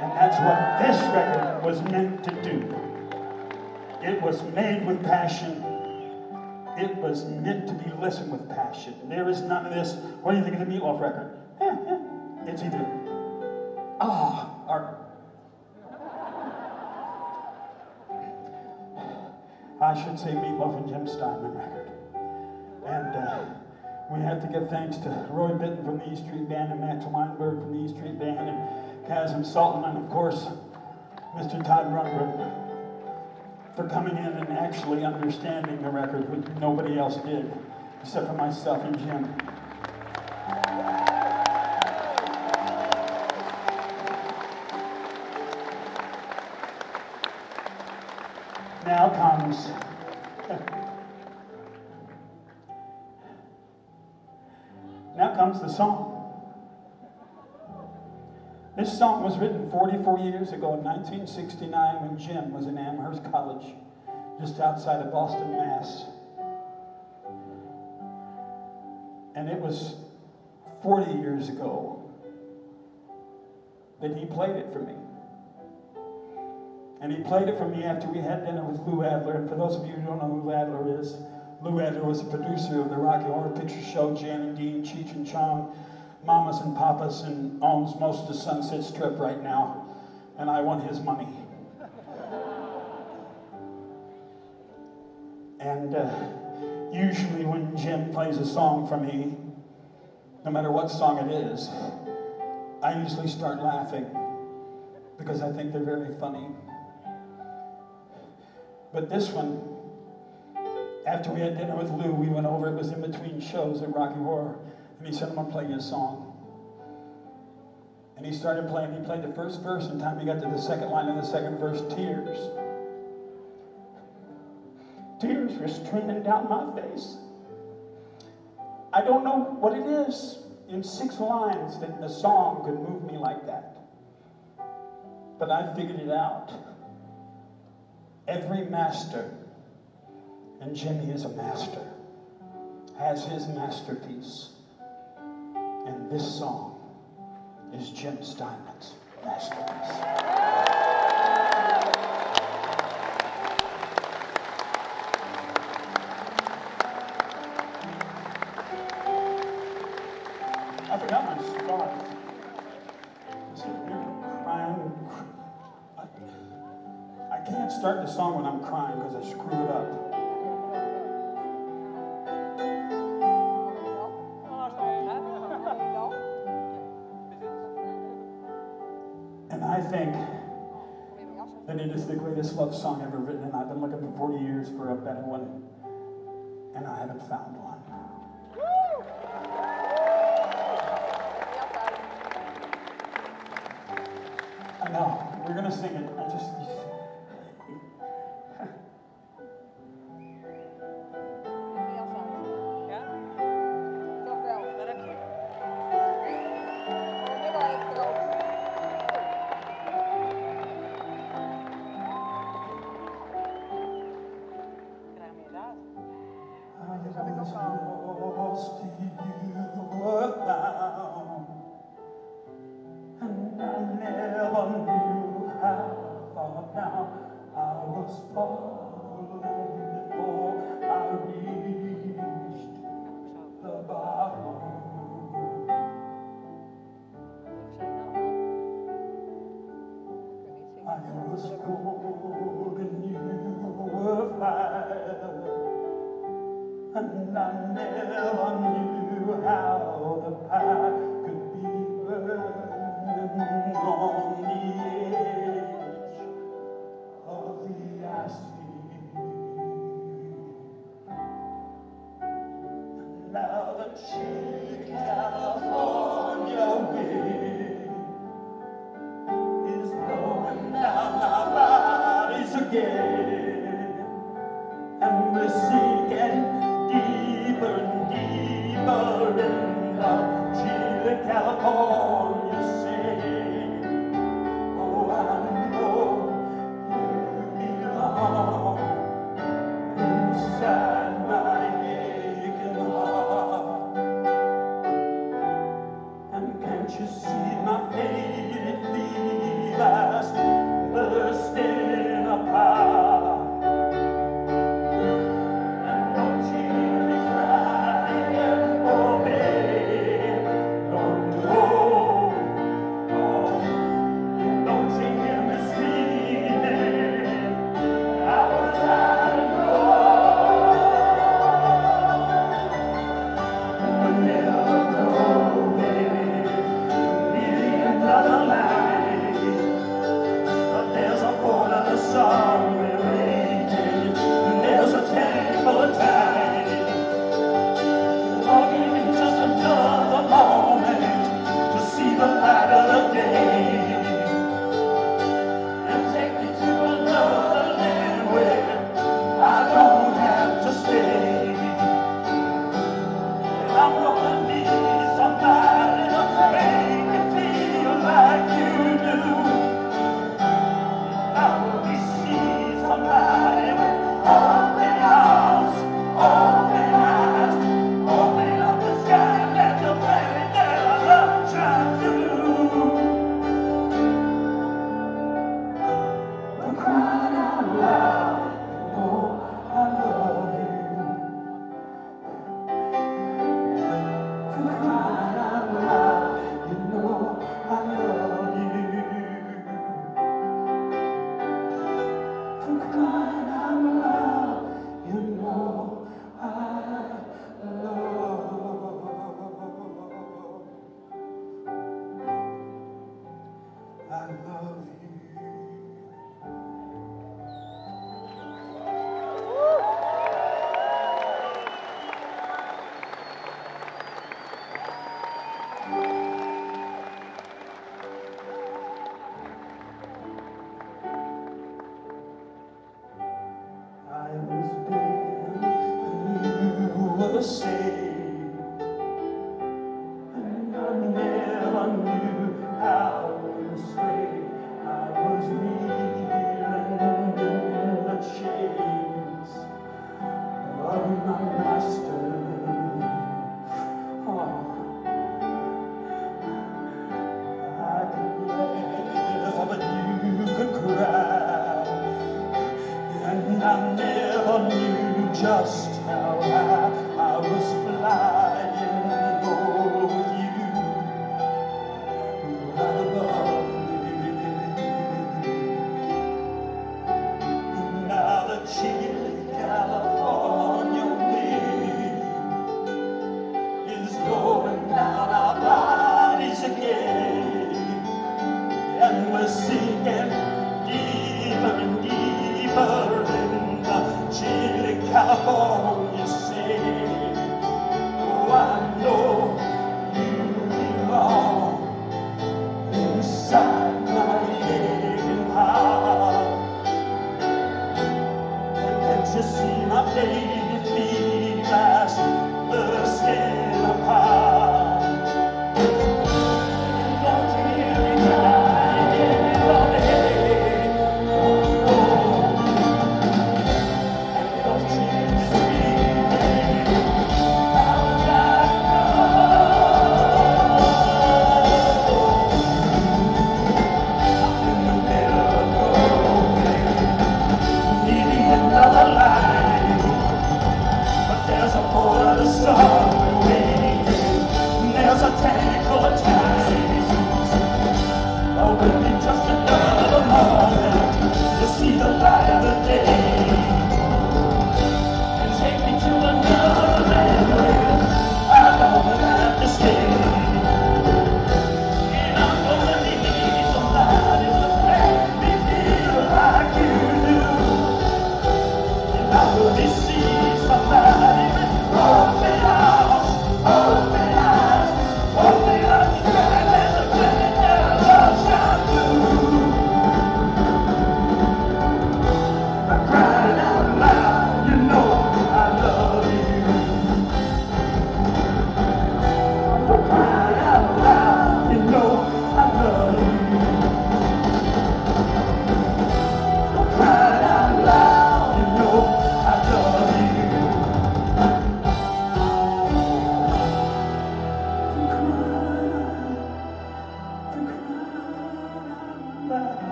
And that's what this record was meant to do. It was made with passion. It was meant to be listened with passion. There is none of this, what do you think of the Meat Loaf record? Yeah, yeah. It's either, ah, oh, or, I should say Meat Loaf and Jim Steinman record. And uh, we have to give thanks to Roy Bittan from the East Street Band and Max Weinberg from the East Street Band and Kasim Saltman, and of course, Mister Todd Rundgren, for coming in and actually understanding the record, which nobody else did, except for myself and Jim. Now comes now comes the song. This song was written forty-four years ago in nineteen sixty-nine when Jim was in Amherst College, just outside of Boston, Mass. And it was forty years ago that he played it for me. And he played it for me after we had dinner with Lou Adler. And for those of you who don't know who Lou Adler is, Lou Adler was a producer of the Rocky Horror Picture Show, Jan and Dean, Cheech and Chong, Mamas and Papas, and owns most of Sunset Strip right now, and I want his money. And uh, usually when Jim plays a song for me, no matter what song it is, I usually start laughing because I think they're very funny. But this one, after we had dinner with Lou, we went over, it was in between shows at Rocky Horror, and he said, I'm going to play you a song. And he started playing. He played the first verse, and time he got to the second line of the second verse, tears. Tears were streaming down my face. I don't know what it is in six lines that the song could move me like that. But I figured it out. Every master, and Jimmy is a master, has his masterpiece. And this song is Jim Steinman's masterpiece. I forgot my scarf. I'm sitting here crying. I, I can't start the song when I'm crying because I screwed it up. The greatest love song ever written, and I've been looking for forty years for a better one, and I haven't found one. Woo! I know, we're gonna sing it. I just again.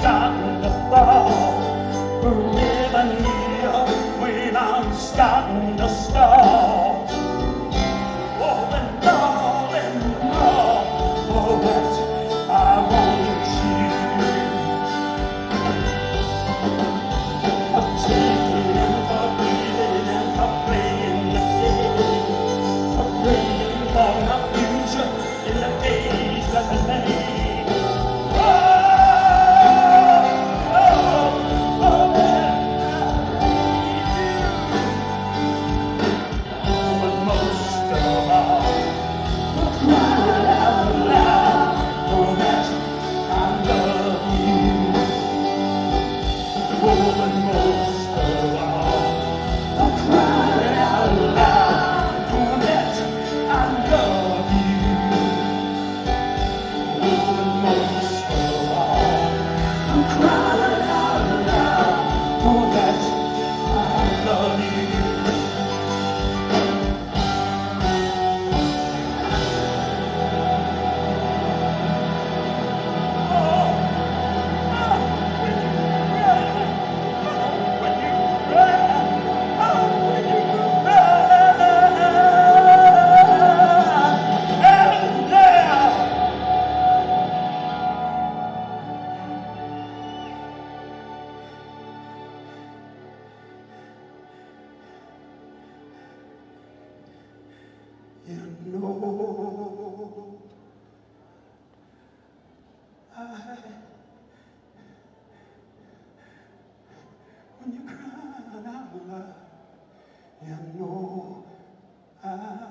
Starting to fall. and old. I, when you're crying out loud, you know I love.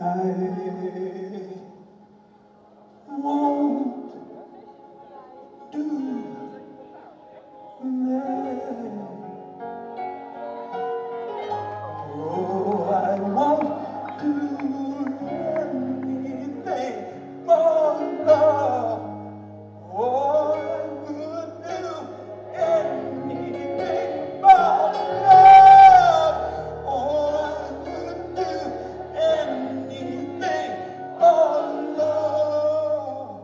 I won't do that. Oh, I won't do anything for love. Oh, I would do anything for love. Oh, I would do anything for love.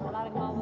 But I won't.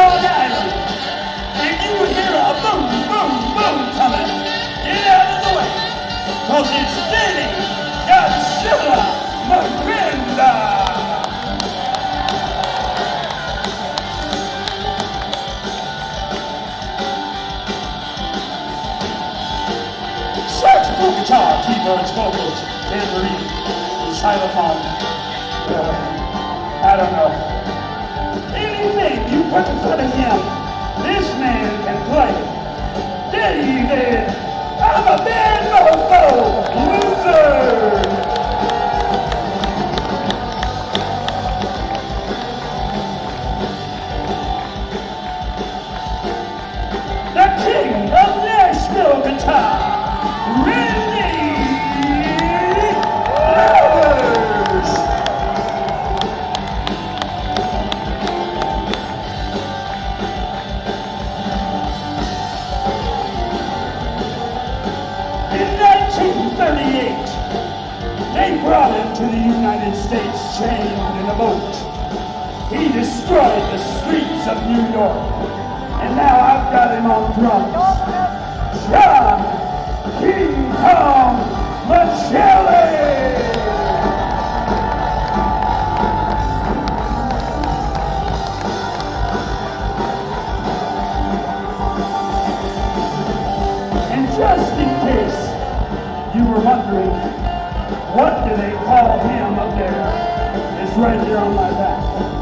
and you will hear a boom, boom, boom coming. Get out of the way, because it's Danny Godzilla Marinda. Saxophone, guitar, keyboards, vocals, tambourine, xylophone, well, I don't know. Anything you put in front of him, this man can play. David, I'm a bad mofo loser. The king of Nashville guitar. To the United States chained in a boat. He destroyed the streets of New York. And now I've got him on drums. John King Kong Machele! And just in case you were wondering, what do they call him up there? It's right here on my back.